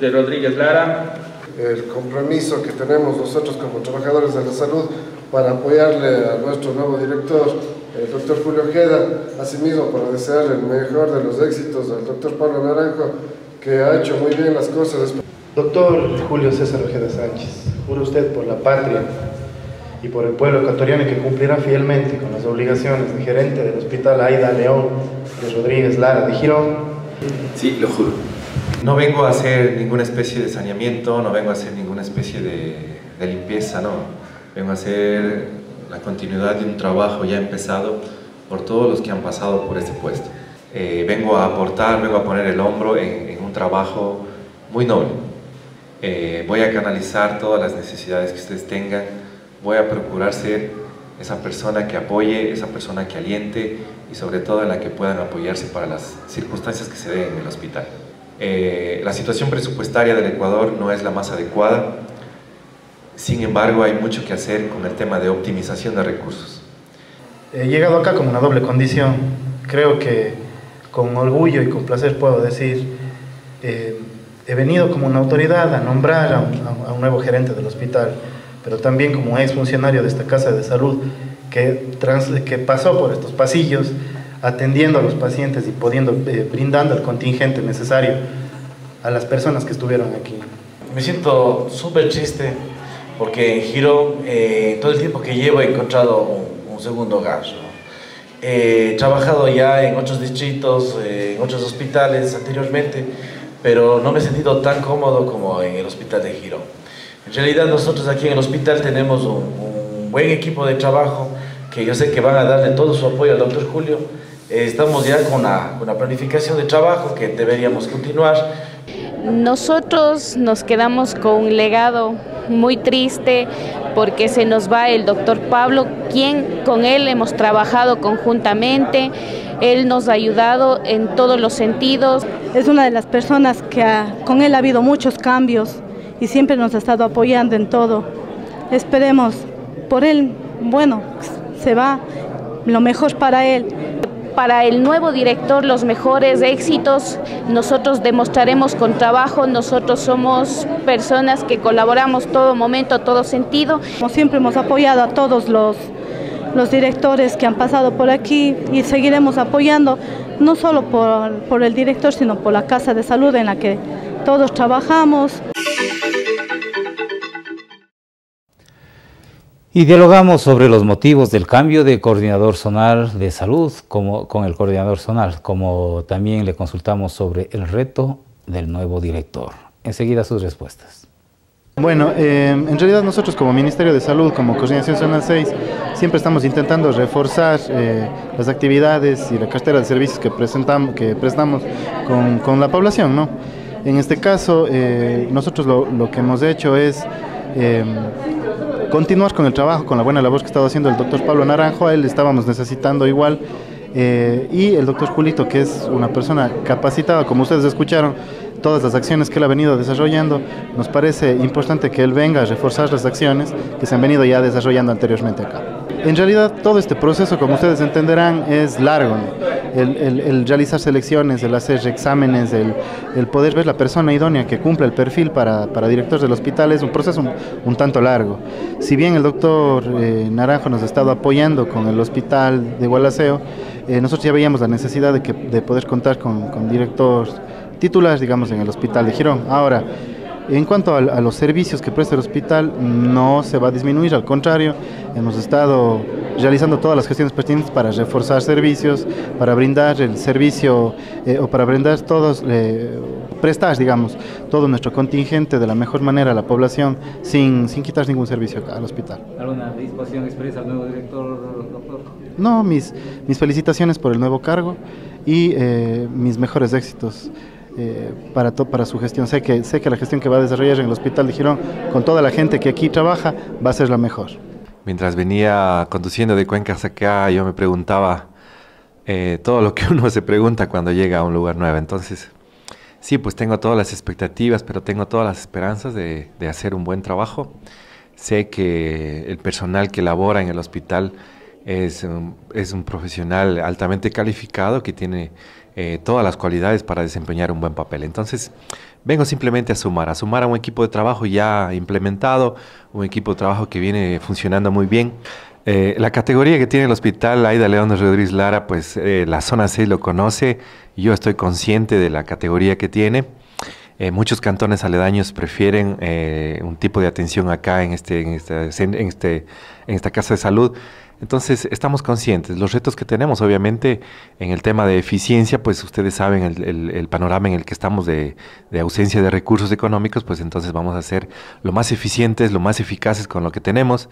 de Rodríguez Lara. El compromiso que tenemos nosotros como trabajadores de la salud para apoyarle a nuestro nuevo director, el doctor Julio Ojeda, asimismo para desear el mejor de los éxitos al doctor Pablo Naranjo, que ha hecho muy bien las cosas. Doctor Julio César Ojeda Sánchez, jura usted por la patria y por el pueblo ecuatoriano que cumplirá fielmente con las obligaciones de gerente del Hospital Aida León de Rodríguez Lara de Girón. Sí, lo juro. No vengo a hacer ninguna especie de saneamiento, no vengo a hacer ninguna especie de, de limpieza, no. Vengo a hacer la continuidad de un trabajo ya empezado por todos los que han pasado por este puesto. Eh, vengo a aportar, vengo a poner el hombro en, en un trabajo muy noble. Eh, voy a canalizar todas las necesidades que ustedes tengan. Voy a procurar ser esa persona que apoye, esa persona que aliente y sobre todo en la que puedan apoyarse para las circunstancias que se den en el hospital. Eh, la situación presupuestaria del Ecuador no es la más adecuada, sin embargo hay mucho que hacer con el tema de optimización de recursos. He llegado acá con una doble condición, creo que con orgullo y con placer puedo decir, eh, he venido como una autoridad a nombrar a un, a un nuevo gerente del hospital, pero también como ex funcionario de esta Casa de Salud que, trans, que pasó por estos pasillos atendiendo a los pacientes y pudiendo, eh, brindando el contingente necesario a las personas que estuvieron aquí. Me siento súper triste porque en Girón, eh, todo el tiempo que llevo he encontrado un, un segundo hogar, ¿no? Eh, he trabajado ya en otros distritos, eh, en otros hospitales anteriormente, pero no me he sentido tan cómodo como en el Hospital de Girón. En realidad nosotros aquí en el hospital tenemos un, un buen equipo de trabajo que yo sé que van a darle todo su apoyo al doctor Julio. Eh, estamos ya con una, una planificación de trabajo que deberíamos continuar. Nosotros nos quedamos con un legado muy triste porque se nos va el doctor Pablo, quien con él hemos trabajado conjuntamente. Él nos ha ayudado en todos los sentidos. Es una de las personas que ha, con él ha habido muchos cambios y siempre nos ha estado apoyando en todo. Esperemos por él, bueno, se va, lo mejor para él. Para el nuevo director, los mejores éxitos, nosotros demostraremos con trabajo, nosotros somos personas que colaboramos todo momento, todo sentido. Como siempre hemos apoyado a todos los, los directores que han pasado por aquí y seguiremos apoyando, no solo por, por el director, sino por la Casa de Salud en la que todos trabajamos. Y dialogamos sobre los motivos del cambio de coordinador zonal de salud como, con el coordinador zonal, como también le consultamos sobre el reto del nuevo director. Enseguida sus respuestas. Bueno, eh, en realidad nosotros como Ministerio de Salud, como Coordinación Zonal seis, siempre estamos intentando reforzar eh, las actividades y la cartera de servicios que, presentamos, que prestamos con, con la población, ¿no? En este caso, eh, nosotros lo, lo que hemos hecho es eh, continuar con el trabajo, con la buena labor que estaba haciendo el doctor Pablo Naranjo. A él estábamos necesitando igual, eh, y el doctor Julito, que es una persona capacitada, como ustedes escucharon, todas las acciones que él ha venido desarrollando, nos parece importante que él venga a reforzar las acciones que se han venido ya desarrollando anteriormente acá. En realidad, todo este proceso, como ustedes entenderán, es largo, ¿no? el, el, el realizar selecciones, el hacer exámenes, el, el poder ver la persona idónea que cumpla el perfil para, para director del hospital es un proceso un, un tanto largo. Si bien el doctor eh, Naranjo nos ha estado apoyando con el hospital de Gualaceo, eh, nosotros ya veíamos la necesidad de, que, de poder contar con, con directores titulares, digamos, en el hospital de Girón. Ahora, en cuanto a, a los servicios que presta el hospital, no se va a disminuir, al contrario, hemos estado realizando todas las gestiones pertinentes para reforzar servicios, para brindar el servicio, eh, o para brindar todos, eh, prestar, digamos, todo nuestro contingente de la mejor manera a la población, sin, sin quitar ningún servicio al hospital. ¿Alguna disposición expresa al nuevo director, doctor? No, mis, mis felicitaciones por el nuevo cargo y eh, mis mejores éxitos. Eh, para, to, para su gestión, sé que, sé que la gestión que va a desarrollar en el Hospital de Girón con toda la gente que aquí trabaja va a ser la mejor. Mientras venía conduciendo de Cuencas acá, yo me preguntaba eh, todo lo que uno se pregunta cuando llega a un lugar nuevo. Entonces, sí, pues tengo todas las expectativas, pero tengo todas las esperanzas de, de hacer un buen trabajo. Sé que el personal que labora en el hospital es un, es un profesional altamente calificado que tiene Eh, todas las cualidades para desempeñar un buen papel. Entonces, vengo simplemente a sumar, a sumar a un equipo de trabajo ya implementado, un equipo de trabajo que viene funcionando muy bien. Eh, la categoría que tiene el hospital Aida León de Rodríguez Lara, pues eh, la zona seis lo conoce, yo estoy consciente de la categoría que tiene. Eh, muchos cantones aledaños prefieren eh, un tipo de atención acá en, este, en, este, en, este, en esta casa de salud. Entonces, estamos conscientes. Los retos que tenemos, obviamente, en el tema de eficiencia, pues ustedes saben el, el, el panorama en el que estamos de, de ausencia de recursos económicos, pues entonces vamos a ser lo más eficientes, lo más eficaces con lo que tenemos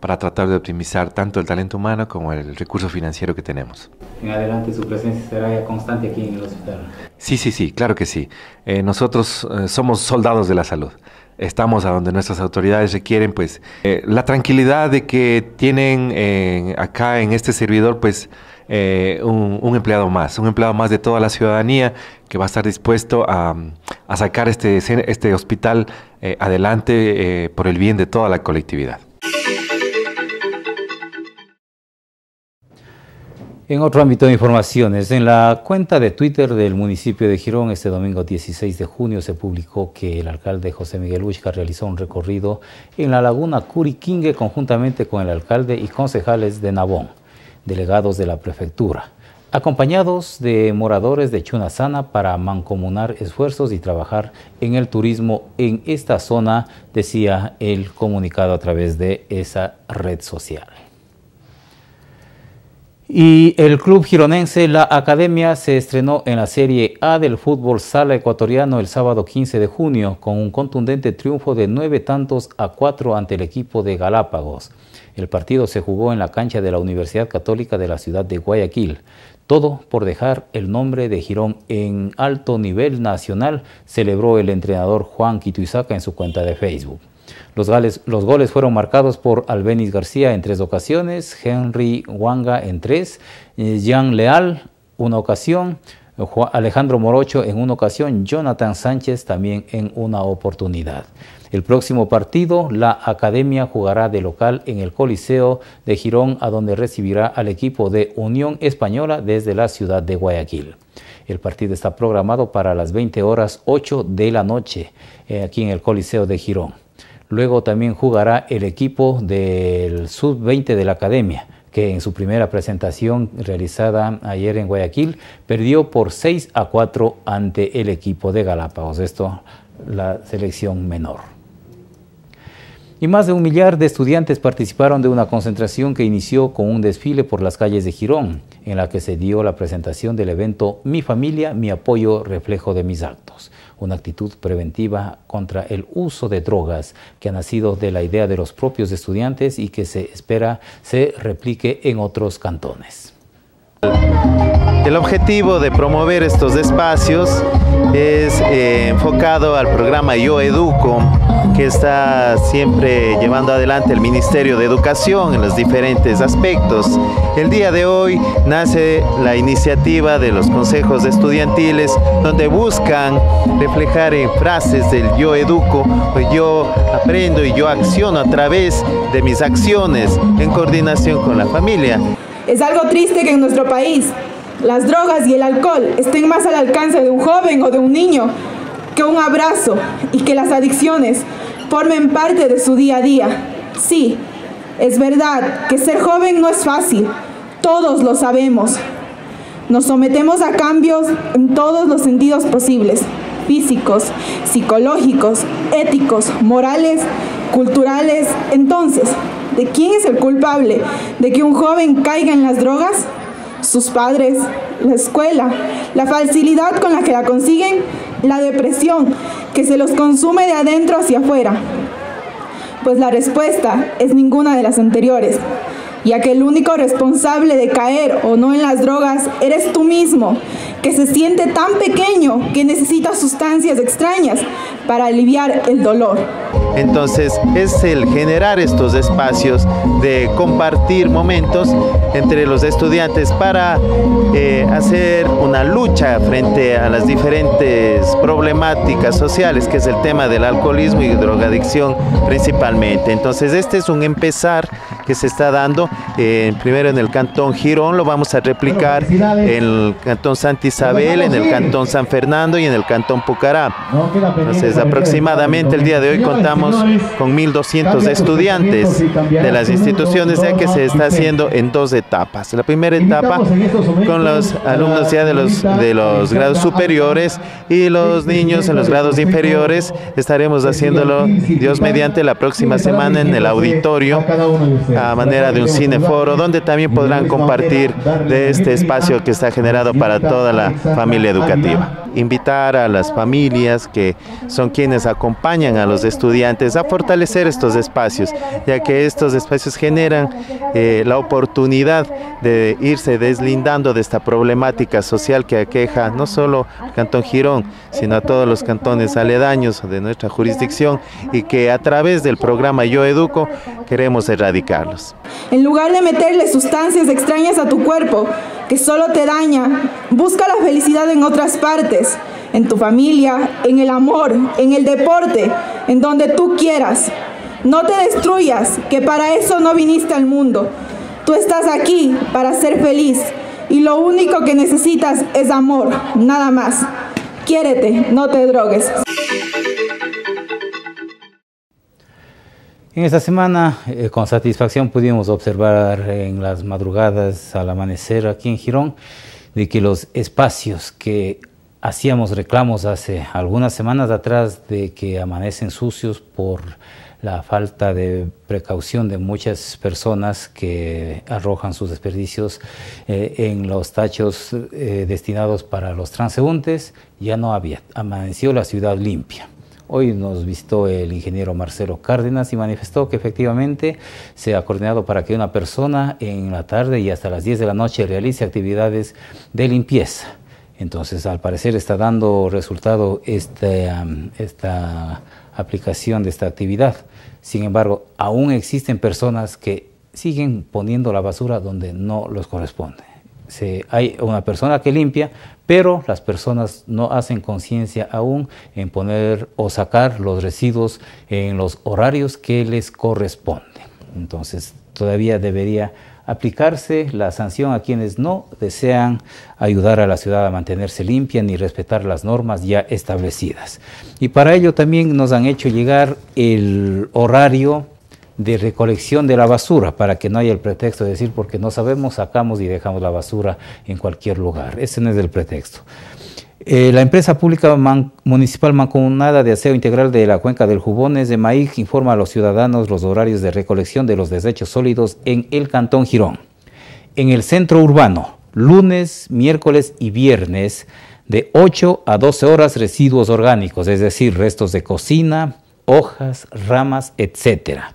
para tratar de optimizar tanto el talento humano como el recurso financiero que tenemos. En adelante, ¿su presencia será constante aquí en el hospital? Sí, sí, sí, claro que sí. Eh, nosotros eh, somos soldados de la salud. Estamos a donde nuestras autoridades requieren, pues, eh, la tranquilidad de que tienen eh, acá en este servidor, pues, eh, un, un empleado más, un empleado más de toda la ciudadanía que va a estar dispuesto a, a sacar este, este hospital eh, adelante eh, por el bien de toda la colectividad. En otro ámbito de informaciones, en la cuenta de Twitter del municipio de Girón, este domingo dieciséis de junio se publicó que el alcalde José Miguel Huisca realizó un recorrido en la laguna Curiquingue conjuntamente con el alcalde y concejales de Nabón, delegados de la prefectura, acompañados de moradores de Chunasana para mancomunar esfuerzos y trabajar en el turismo en esta zona, decía el comunicado a través de esa red social. Y el club gironense La Academia se estrenó en la Serie A del fútbol sala ecuatoriano el sábado quince de junio con un contundente triunfo de nueve tantos a cuatro ante el equipo de Galápagos. El partido se jugó en la cancha de la Universidad Católica de la ciudad de Guayaquil. Todo por dejar el nombre de Girón en alto nivel nacional, celebró el entrenador Juan Quituizaca en su cuenta de Facebook. Los, gales, los goles fueron marcados por Albenis García en tres ocasiones, Henry Huanga en tres, Jean Leal una ocasión, Alejandro Morocho en una ocasión, Jonathan Sánchez también en una oportunidad. El próximo partido, la Academia jugará de local en el Coliseo de Girón, a donde recibirá al equipo de Unión Española desde la ciudad de Guayaquil. El partido está programado para las veinte horas ocho de la noche, eh, aquí en el Coliseo de Girón. Luego también jugará el equipo del sub veinte de la Academia, que en su primera presentación realizada ayer en Guayaquil, perdió por seis a cuatro ante el equipo de Galápagos, esto la selección menor. Y más de un millar de estudiantes participaron de una concentración que inició con un desfile por las calles de Girón, en la que se dio la presentación del evento Mi Familia, Mi Apoyo, Reflejo de Mis Actos, una actitud preventiva contra el uso de drogas que ha nacido de la idea de los propios estudiantes y que se espera se replique en otros cantones. El objetivo de promover estos espacios es eh, enfocado al programa Yo Educo, que está siempre llevando adelante el Ministerio de Educación en los diferentes aspectos. El día de hoy nace la iniciativa de los consejos estudiantiles, donde buscan reflejar en frases del Yo Educo, pues yo aprendo y yo acciono a través de mis acciones en coordinación con la familia. Es algo triste que en nuestro país las drogas y el alcohol estén más al alcance de un joven o de un niño que un abrazo, y que las adicciones formen parte de su día a día. Sí, es verdad que ser joven no es fácil, todos lo sabemos. Nos sometemos a cambios en todos los sentidos posibles, físicos, psicológicos, éticos, morales, culturales. Entonces, ¿de quién es el culpable de que un joven caiga en las drogas? Sus padres, la escuela, la facilidad con la que la consiguen, la depresión que se los consume de adentro hacia afuera. Pues la respuesta es ninguna de las anteriores, ya que el único responsable de caer o no en las drogas eres tú mismo, que se siente tan pequeño que necesita sustancias extrañas para aliviar el dolor. Entonces es el generar estos espacios de compartir momentos entre los estudiantes para eh, hacer una lucha frente a las diferentes problemáticas sociales, que es el tema del alcoholismo y drogadicción principalmente. Entonces este es un empezar que se está dando eh, primero en el Cantón Girón, lo vamos a replicar en el Cantón Santa Isabel, en el Cantón San Fernando y en el Cantón Pucará. Entonces aproximadamente el día de hoy contamos con mil doscientos estudiantes de las instituciones, ya que se está haciendo en dos etapas. La primera etapa con los alumnos ya de los, de los grados superiores, y los niños en los grados inferiores estaremos haciéndolo, Dios mediante, la próxima semana en el auditorio a manera de un cineforo, donde también podrán compartir de este espacio que está generado para toda la familia educativa. Invitar a las familias, que son quienes acompañan a los estudiantes, a fortalecer estos espacios, ya que estos espacios generan eh, la oportunidad de irse deslindando de esta problemática social que aqueja no solo al Cantón Girón, sino a todos los cantones aledaños de nuestra jurisdicción, y que a través del programa Yo Educo queremos erradicarlos. En lugar de meterle sustancias extrañas a tu cuerpo que solo te daña, busca la felicidad en otras partes, en tu familia, en el amor, en el deporte, en donde tú quieras. No te destruyas, que para eso no viniste al mundo. Tú estás aquí para ser feliz, y lo único que necesitas es amor, nada más. Quiérete, no te drogues. En esta semana, eh, con satisfacción pudimos observar en las madrugadas, al amanecer aquí en Girón, de que los espacios que hacíamos reclamos hace algunas semanas atrás de que amanecen sucios por la falta de precaución de muchas personas que arrojan sus desperdicios eh, en los tachos eh, destinados para los transeúntes, ya no había. Amaneció la ciudad limpia. Hoy nos visitó el ingeniero Marcelo Cárdenas y manifestó que efectivamente se ha coordinado para que una persona en la tarde y hasta las diez de la noche realice actividades de limpieza. Entonces, al parecer está dando resultado este, um, esta aplicación de esta actividad. Sin embargo, aún existen personas que siguen poniendo la basura donde no los corresponde. Se, hay una persona que limpia, pero las personas no hacen conciencia aún en poner o sacar los residuos en los horarios que les corresponden. Entonces, todavía debería aplicarse la sanción a quienes no desean ayudar a la ciudad a mantenerse limpia ni respetar las normas ya establecidas. Y para ello también nos han hecho llegar el horario de recolección de la basura, para que no haya el pretexto de decir porque no sabemos, sacamos y dejamos la basura en cualquier lugar. Ese no es el pretexto. Eh, la empresa pública man, municipal mancomunada de aseo integral de la cuenca del Jubones de Maíz informa a los ciudadanos los horarios de recolección de los desechos sólidos en el Cantón Girón. En el centro urbano, lunes, miércoles y viernes, de ocho a doce horas residuos orgánicos, es decir, restos de cocina, hojas, ramas, etcétera.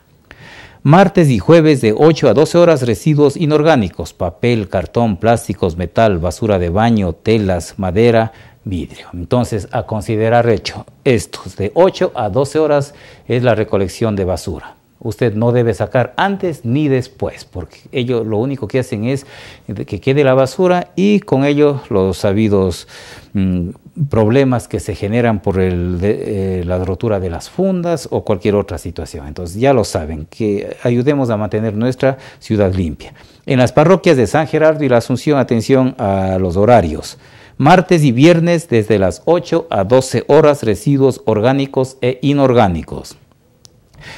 Martes y jueves de ocho a doce horas residuos inorgánicos, papel, cartón, plásticos, metal, basura de baño, telas, madera, vidrio. Entonces, a considerar hecho, estos de ocho a doce horas es la recolección de basura. Usted no debe sacar antes ni después, porque ellos lo único que hacen es que quede la basura y con ello los sabidos mmm, problemas que se generan por el, de, eh, la rotura de las fundas o cualquier otra situación. Entonces ya lo saben, que ayudemos a mantener nuestra ciudad limpia. En las parroquias de San Gerardo y La Asunción, atención a los horarios. Martes y viernes desde las ocho a doce horas residuos orgánicos e inorgánicos.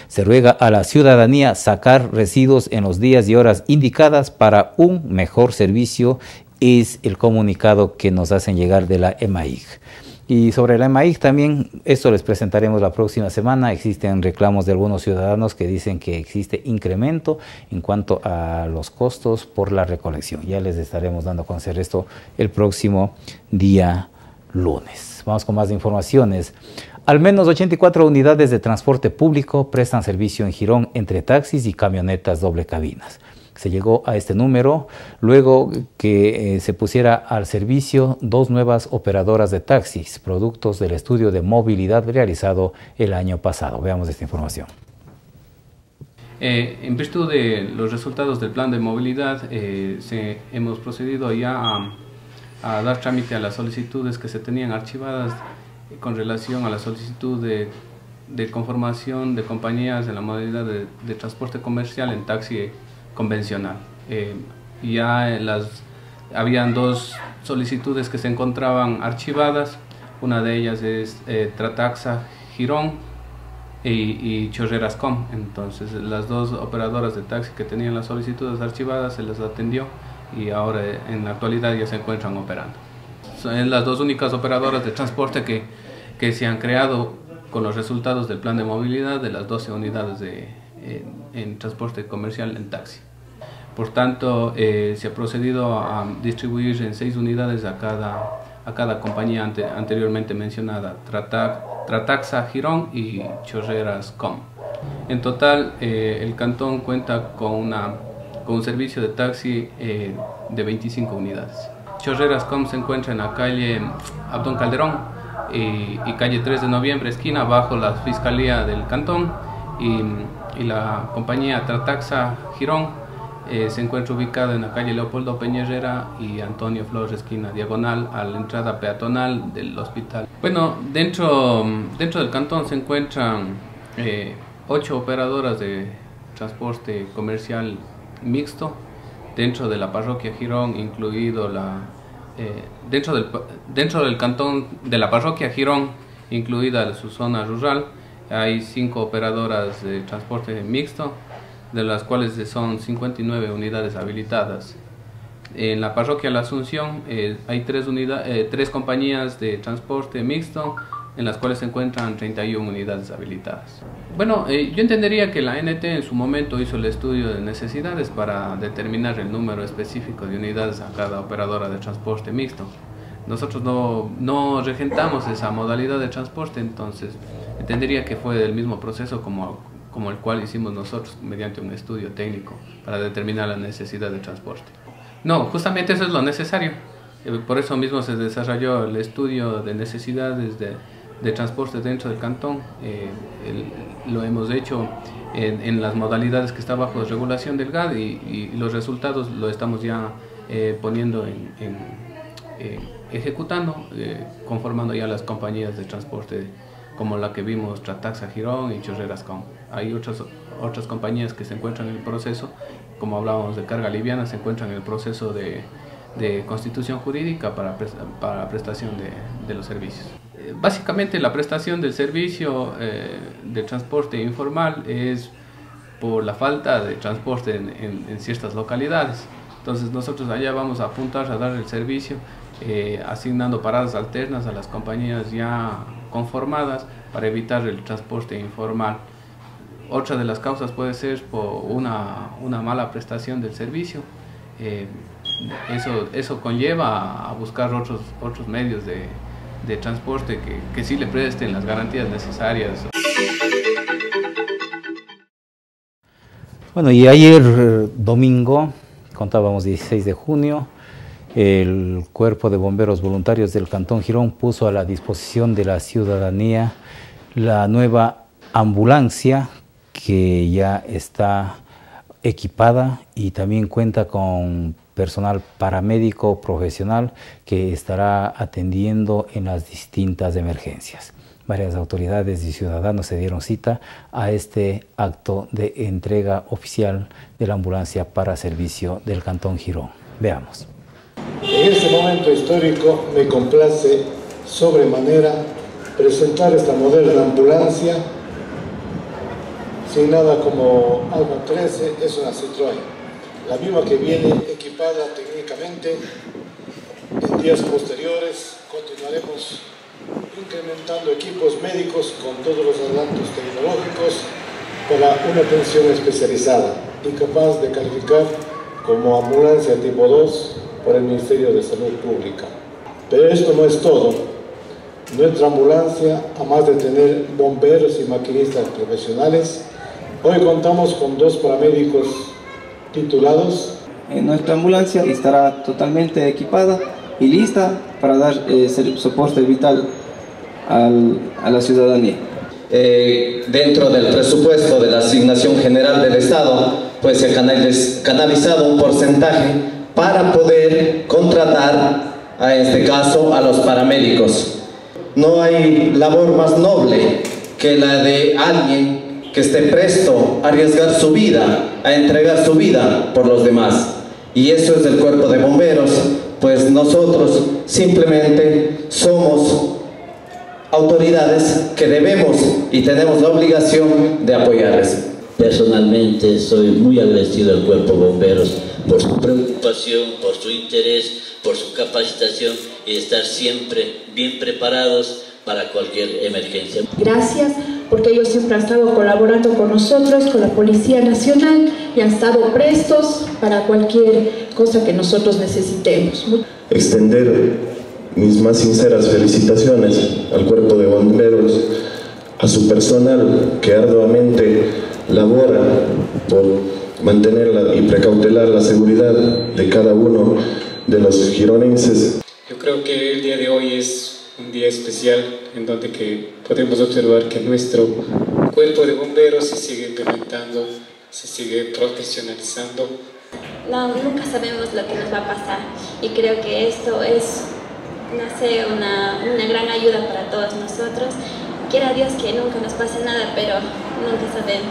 Se ruega a la ciudadanía sacar residuos en los días y horas indicadas para un mejor servicio, es el comunicado que nos hacen llegar de la EMAIG. Y sobre la EMAIG también, esto les presentaremos la próxima semana. Existen reclamos de algunos ciudadanos que dicen que existe incremento en cuanto a los costos por la recolección. Ya les estaremos dando a conocer esto el próximo día lunes. Vamos con más informaciones. Al menos ochenta y cuatro unidades de transporte público prestan servicio en Girón entre taxis y camionetas doble cabinas. Se llegó a este número luego que eh, se pusiera al servicio dos nuevas operadoras de taxis, productos del estudio de movilidad realizado el año pasado. Veamos esta información. Eh, en virtud de los resultados del plan de movilidad, eh, se, hemos procedido ya a, a dar trámite a las solicitudes que se tenían archivadas con relación a la solicitud de, de conformación de compañías en la modalidad de, de transporte comercial en taxi convencional. Eh, ya las, habían dos solicitudes que se encontraban archivadas, una de ellas es eh, Trataxa Girón y, y Chorrerascom. Entonces las dos operadoras de taxi que tenían las solicitudes archivadas se las atendió y ahora en la actualidad ya se encuentran operando. Son las dos únicas operadoras de transporte que, que se han creado con los resultados del plan de movilidad de las doce unidades de, en, en transporte comercial en taxi. Por tanto, eh, se ha procedido a distribuir en seis unidades a cada, a cada compañía ante, anteriormente mencionada, Tratac, Trataxa Girón y Chorrerascom. En total, eh, el cantón cuenta con, una, con un servicio de taxi eh, de veinticinco unidades. Chorrerascom se encuentra en la calle Abdón Calderón y, y calle tres de noviembre, esquina, bajo la Fiscalía del Cantón, y, y la compañía Trataxa Girón eh, se encuentra ubicada en la calle Leopoldo Peñerera y Antonio Flores, esquina, diagonal a la entrada peatonal del hospital. Bueno, dentro, dentro del cantón se encuentran eh, ocho operadoras de transporte comercial mixto. Dentro de la parroquia Girón, incluido la eh, dentro del dentro del cantón de la parroquia Girón, incluida su zona rural, hay cinco operadoras de transporte mixto, de las cuales son cincuenta y nueve unidades habilitadas. En la parroquia La Asunción eh, hay tres unidad, eh, tres compañías de transporte mixto, en las cuales se encuentran treinta y una unidades habilitadas. Bueno, eh, yo entendería que la N T en su momento hizo el estudio de necesidades para determinar el número específico de unidades a cada operadora de transporte mixto. Nosotros no, no regentamos esa modalidad de transporte, entonces entendería que fue del mismo proceso como, como el cual hicimos nosotros mediante un estudio técnico para determinar la necesidad de transporte. No, justamente eso es lo necesario. Eh, por eso mismo se desarrolló el estudio de necesidades de de transporte dentro del cantón. Eh, el, lo hemos hecho en, en las modalidades que está bajo regulación del G A D y, y los resultados lo estamos ya eh, poniendo en, en eh, ejecutando, eh, conformando ya las compañías de transporte como la que vimos, Trataxa Girón y Chorrerascom. Hay otras, otras compañías que se encuentran en el proceso, como hablábamos de carga liviana, se encuentran en el proceso de, de constitución jurídica para, para prestación de, de los servicios. Básicamente la prestación del servicio eh, de transporte informal es por la falta de transporte en, en, en ciertas localidades. Entonces nosotros allá vamos a apuntar a dar el servicio eh, asignando paradas alternas a las compañías ya conformadas para evitar el transporte informal. Otra de las causas puede ser por una, una mala prestación del servicio. Eh, eso, eso conlleva a buscar otros, otros medios de, de transporte que, que sí le presten las garantías necesarias. Bueno, y ayer eh, domingo, contábamos dieciséis de junio, el Cuerpo de Bomberos Voluntarios del Cantón Girón puso a la disposición de la ciudadanía la nueva ambulancia que ya está equipada y también cuenta con personal paramédico profesional que estará atendiendo en las distintas emergencias. Varias autoridades y ciudadanos se dieron cita a este acto de entrega oficial de la ambulancia para servicio del Cantón Girón. Veamos. En este momento histórico me complace sobremanera presentar esta moderna ambulancia signada como Alba trece, es una Citroën, la misma que viene equipada técnicamente. En días posteriores continuaremos incrementando equipos médicos con todos los adelantos tecnológicos para una atención especializada y capaz de calificar como ambulancia tipo dos por el Ministerio de Salud Pública. Pero esto no es todo. Nuestra ambulancia, además de tener bomberos y maquinistas profesionales, hoy contamos con dos paramédicos titulados. Nuestra ambulancia estará totalmente equipada y lista para dar eh, soporte vital al, a la ciudadanía. Eh, dentro del presupuesto de la asignación general del Estado, pues se ha canalizado un porcentaje para poder contratar, a este caso, a los paramédicos. No hay labor más noble que la de alguien que esté presto a arriesgar su vida, a entregar su vida por los demás. Y eso es el Cuerpo de Bomberos, pues nosotros simplemente somos autoridades que debemos y tenemos la obligación de apoyarles. Personalmente soy muy agradecido al Cuerpo de Bomberos por su preocupación, por su interés, por su capacitación y estar siempre bien preparados para cualquier emergencia. Gracias, porque ellos siempre han estado colaborando con nosotros, con la Policía Nacional, y han estado prestos para cualquier cosa que nosotros necesitemos. Extender mis más sinceras felicitaciones al Cuerpo de Bomberos, a su personal que arduamente labora por mantener y precautelar la seguridad de cada uno de los gironenses. Yo creo que el día de hoy es un día especial en donde que podemos observar que nuestro Cuerpo de Bomberos se sigue implementando, se sigue profesionalizando. No, nunca sabemos lo que nos va a pasar y creo que esto es, no sé, una, una gran ayuda para todos nosotros. Quiera Dios que nunca nos pase nada, pero nunca sabemos.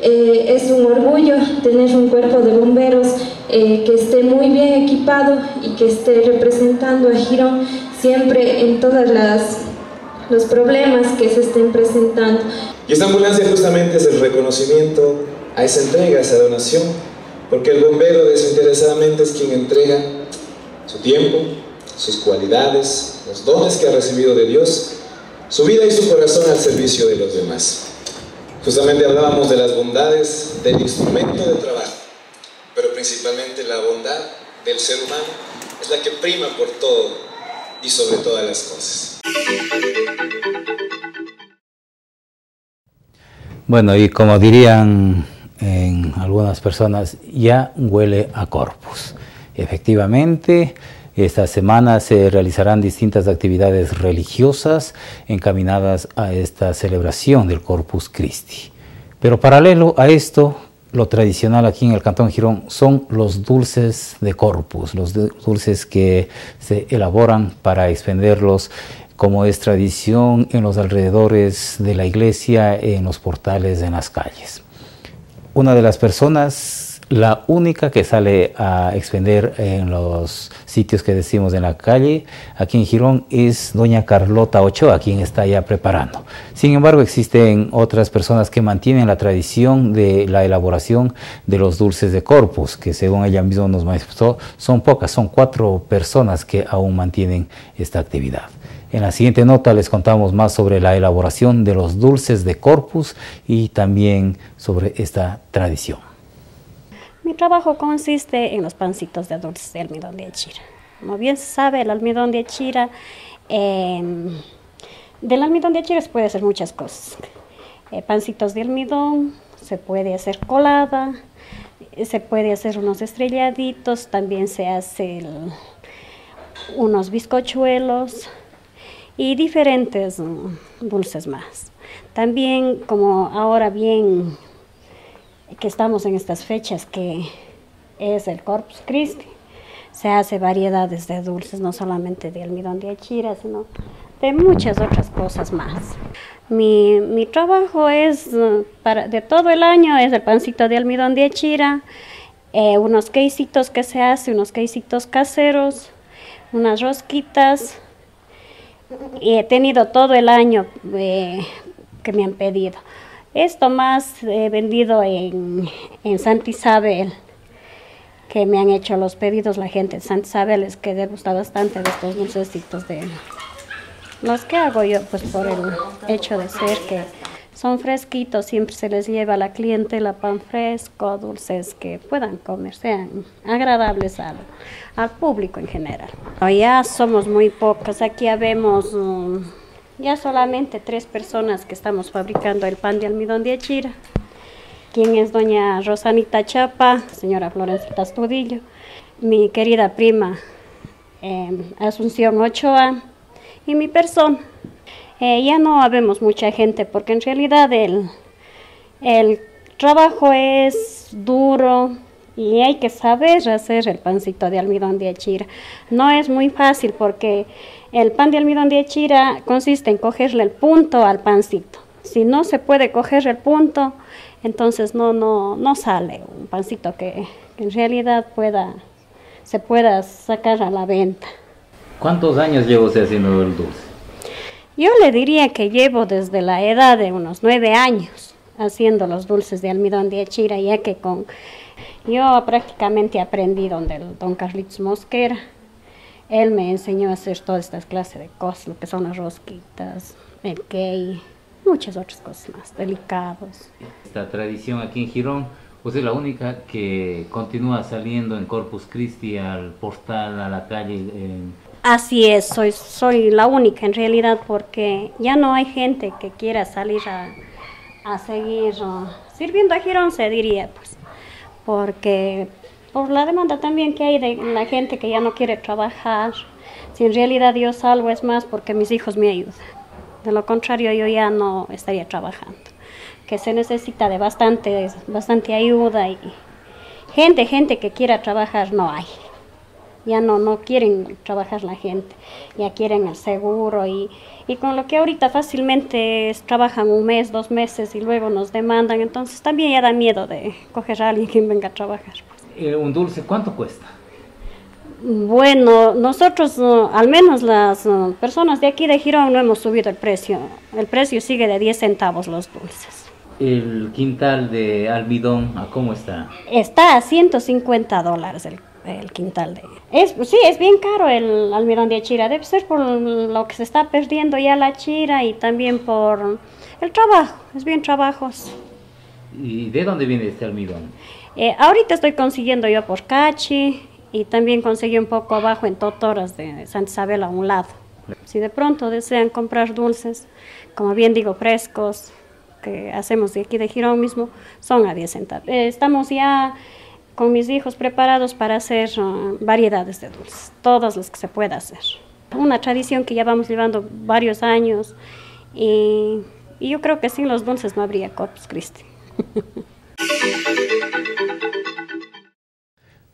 Eh, es un orgullo tener un Cuerpo de Bomberos eh, que esté muy bien equipado y que esté representando a Girón siempre en todas las los problemas que se estén presentando. Y esta ambulancia justamente es el reconocimiento a esa entrega, a esa donación, porque el bombero desinteresadamente es quien entrega su tiempo, sus cualidades, los dones que ha recibido de Dios, su vida y su corazón al servicio de los demás. Justamente hablábamos de las bondades del instrumento de trabajo, pero principalmente la bondad del ser humano es la que prima por todo y sobre todas las cosas. Bueno, y como dirían en algunas personas, ya huele a Corpus. Efectivamente, esta semana se realizarán distintas actividades religiosas encaminadas a esta celebración del Corpus Christi. Pero paralelo a esto, lo tradicional aquí en el Cantón Girón son los dulces de Corpus, los dulces que se elaboran para expenderlos, como es tradición, en los alrededores de la iglesia, en los portales, en las calles. Una de las personas, la única que sale a expender en los sitios que decimos en la calle, aquí en Girón, es doña Carlota Ochoa, quien está ya preparando. Sin embargo, existen otras personas que mantienen la tradición de la elaboración de los dulces de Corpus, que según ella misma nos manifestó, son pocas, son cuatro personas que aún mantienen esta actividad. En la siguiente nota les contamos más sobre la elaboración de los dulces de Corpus y también sobre esta tradición. Mi trabajo consiste en los pancitos de dulce de almidón de achira. Como bien se sabe, el almidón de achira, eh, del almidón de achira se puede hacer muchas cosas. Eh, pancitos de almidón, se puede hacer colada, se puede hacer unos estrelladitos, también se hace el, unos bizcochuelos y diferentes um, dulces más. También, como ahora bien que estamos en estas fechas, que es el Corpus Christi, se hace variedades de dulces, no solamente de almidón de achira, sino de muchas otras cosas más. Mi, mi trabajo es, para, de todo el año, es el pancito de almidón de achira, eh, unos quesitos que se hace, unos quesitos caseros, unas rosquitas, y he tenido todo el año eh, que me han pedido. Esto más he eh, vendido en, en Santa Isabel, que me han hecho los pedidos la gente de Santa Isabel, es que gusta bastante de estos dulcecitos de los que hago yo, pues por el hecho de ser que son fresquitos, siempre se les lleva a la clientela pan fresco, dulces que puedan comer, sean agradables al, al público en general. Ya somos muy pocos, aquí habemos um, ya solamente tres personas que estamos fabricando el pan de almidón de achira, quien es doña Rosanita Chapa, señora Florencita Astudillo, mi querida prima eh, Asunción Ochoa y mi persona. Eh, ya no habemos mucha gente porque en realidad el, el trabajo es duro y hay que saber hacer el pancito de almidón de achira. No es muy fácil porque el pan de almidón de achira consiste en cogerle el punto al pancito. Si no se puede coger el punto, entonces no, no, no sale un pancito que, que en realidad pueda, se pueda sacar a la venta. ¿Cuántos años lleva usted haciendo el dulce? Yo le diría que llevo desde la edad de unos nueve años haciendo los dulces de almidón de achira, ya que con yo prácticamente aprendí donde el don Carlitos Mosquera. Él me enseñó a hacer todas estas clases de cosas, lo que son las rosquitas, el key, muchas otras cosas más, delicados. Esta tradición aquí en Girón, pues es la única que continúa saliendo en Corpus Christi al portal, a la calle. Eh. Así es, soy, soy la única en realidad, porque ya no hay gente que quiera salir a, a seguir uh, sirviendo a Girón, se diría, pues, porque por la demanda también que hay de la gente que ya no quiere trabajar. Si en realidad yo salgo es más porque mis hijos me ayudan, de lo contrario yo ya no estaría trabajando, que se necesita de bastante, bastante ayuda y gente, gente que quiera trabajar no hay. Ya no, no quieren trabajar la gente, ya quieren el seguro y, y con lo que ahorita fácilmente es, trabajan un mes, dos meses y luego nos demandan, entonces también ya da miedo de coger a alguien que venga a trabajar. Eh, ¿Un dulce cuánto cuesta? Bueno, nosotros, uh, al menos las uh, personas de aquí de Girón no hemos subido el precio, el precio sigue de diez centavos los dulces. ¿El quintal de almidón a cómo está? Está a ciento cincuenta dólares el el quintal de... Es, sí, es bien caro el almidón de achira, debe ser por lo que se está perdiendo ya la achira y también por el trabajo, es bien trabajos. ¿Y de dónde viene este almidón? Eh, ahorita estoy consiguiendo yo por Cachi y también conseguí un poco abajo en Totoras de Santa Isabel a un lado. Si de pronto desean comprar dulces, como bien digo, frescos, que hacemos de aquí de Girón mismo, son a diez centavos. Eh, estamos ya con mis hijos preparados para hacer uh, variedades de dulces, todas las que se pueda hacer. Una tradición que ya vamos llevando varios años y, y yo creo que sin los dulces no habría Corpus Christi.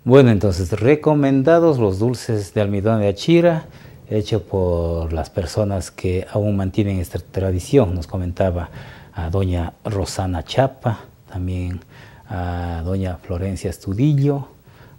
Bueno, entonces, recomendados los dulces de almidón de achira, hecho por las personas que aún mantienen esta tradición. Nos comentaba a doña Rosana Chapa, también a doña Florencia Estudillo,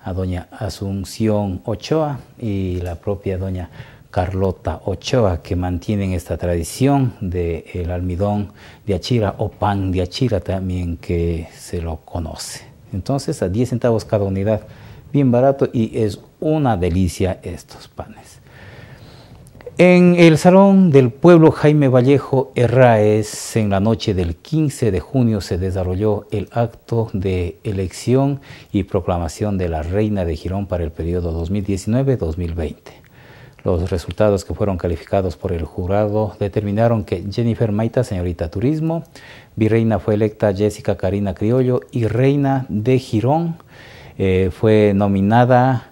a doña Asunción Ochoa y la propia doña Carlota Ochoa, que mantienen esta tradición del almidón de achira o pan de achira también que se lo conoce. Entonces a diez centavos cada unidad, bien barato y es una delicia estos panes. En el Salón del Pueblo Jaime Vallejo Herráez, en la noche del quince de junio, se desarrolló el acto de elección y proclamación de la Reina de Girón para el periodo dos mil diecinueve dos mil veinte. Los resultados que fueron calificados por el jurado determinaron que Jennifer Maita, señorita Turismo, virreina fue electa Jessica Karina Criollo y Reina de Girón eh, fue nominada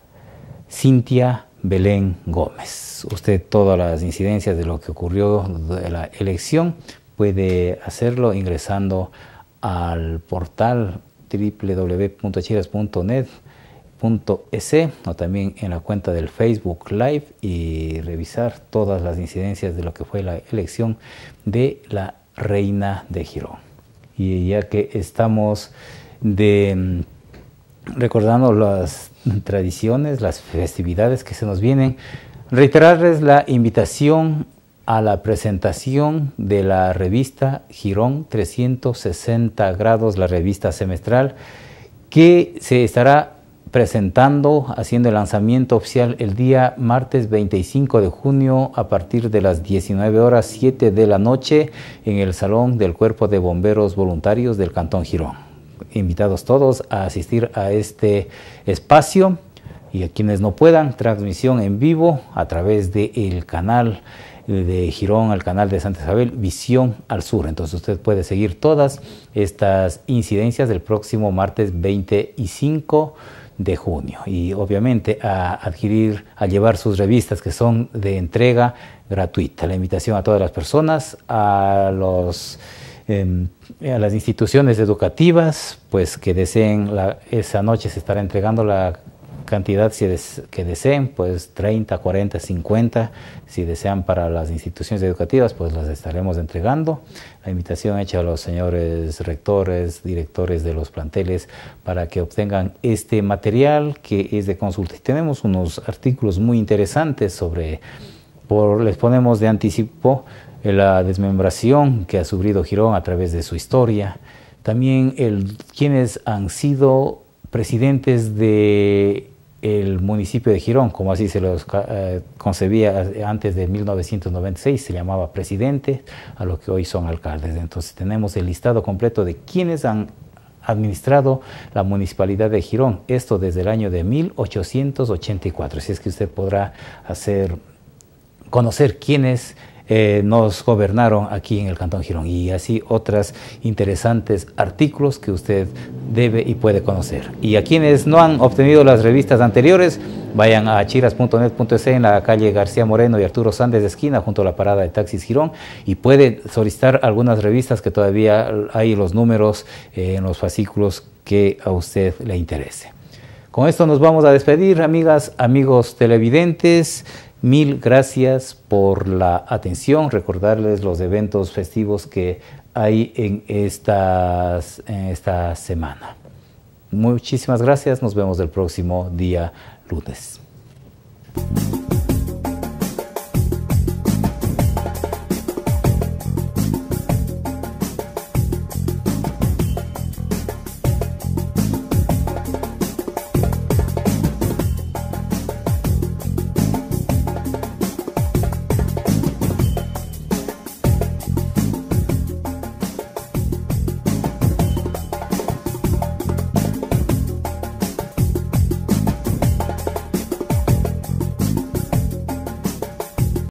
Cintia Belén Gómez. Usted todas las incidencias de lo que ocurrió de la elección puede hacerlo ingresando al portal w w w punto chiras punto net punto e c o también en la cuenta del Facebook Live y revisar todas las incidencias de lo que fue la elección de la Reina de Girón. Y ya que estamos de recordando las tradiciones, las festividades que se nos vienen, reiterarles la invitación a la presentación de la revista Girón trescientos sesenta grados, la revista semestral, que se estará presentando, haciendo el lanzamiento oficial el día martes veinticinco de junio a partir de las diecinueve horas siete de la noche en el Salón del Cuerpo de Bomberos Voluntarios del Cantón Girón. Invitados todos a asistir a este espacio y a quienes no puedan, transmisión en vivo a través del canal de Girón, al canal de Santa Isabel, Visión al Sur. Entonces usted puede seguir todas estas incidencias del próximo martes veinticinco de junio y obviamente a adquirir, a llevar sus revistas que son de entrega gratuita. La invitación a todas las personas, a los... Eh, a las instituciones educativas, pues que deseen, la, esa noche se estará entregando la cantidad si des, que deseen, pues treinta, cuarenta, cincuenta, si desean para las instituciones educativas, pues las estaremos entregando. La invitación hecha a los señores rectores, directores de los planteles, para que obtengan este material que es de consulta. Y tenemos unos artículos muy interesantes sobre, por, les ponemos de anticipo, la desmembración que ha sufrido Girón a través de su historia, también el, quienes han sido presidentes de el municipio de Girón, como así se los eh, concebía antes de mil novecientos noventa y seis, se llamaba presidente, a lo que hoy son alcaldes. Entonces tenemos el listado completo de quienes han administrado la municipalidad de Girón, esto desde el año de mil ochocientos ochenta y cuatro, así es que usted podrá hacer conocer quiénes Eh, nos gobernaron aquí en el Cantón Girón, y así otras interesantes artículos que usted debe y puede conocer. Y a quienes no han obtenido las revistas anteriores, vayan a chiras punto net punto e c en la calle García Moreno y Arturo Sández esquina, junto a la parada de taxis Girón, y puede solicitar algunas revistas que todavía hay los números eh, en los fascículos que a usted le interese. Con esto nos vamos a despedir, amigas, amigos televidentes. Mil gracias por la atención. Recordarles los eventos festivos que hay en, estas, en esta semana. Muchísimas gracias. Nos vemos el próximo día lunes.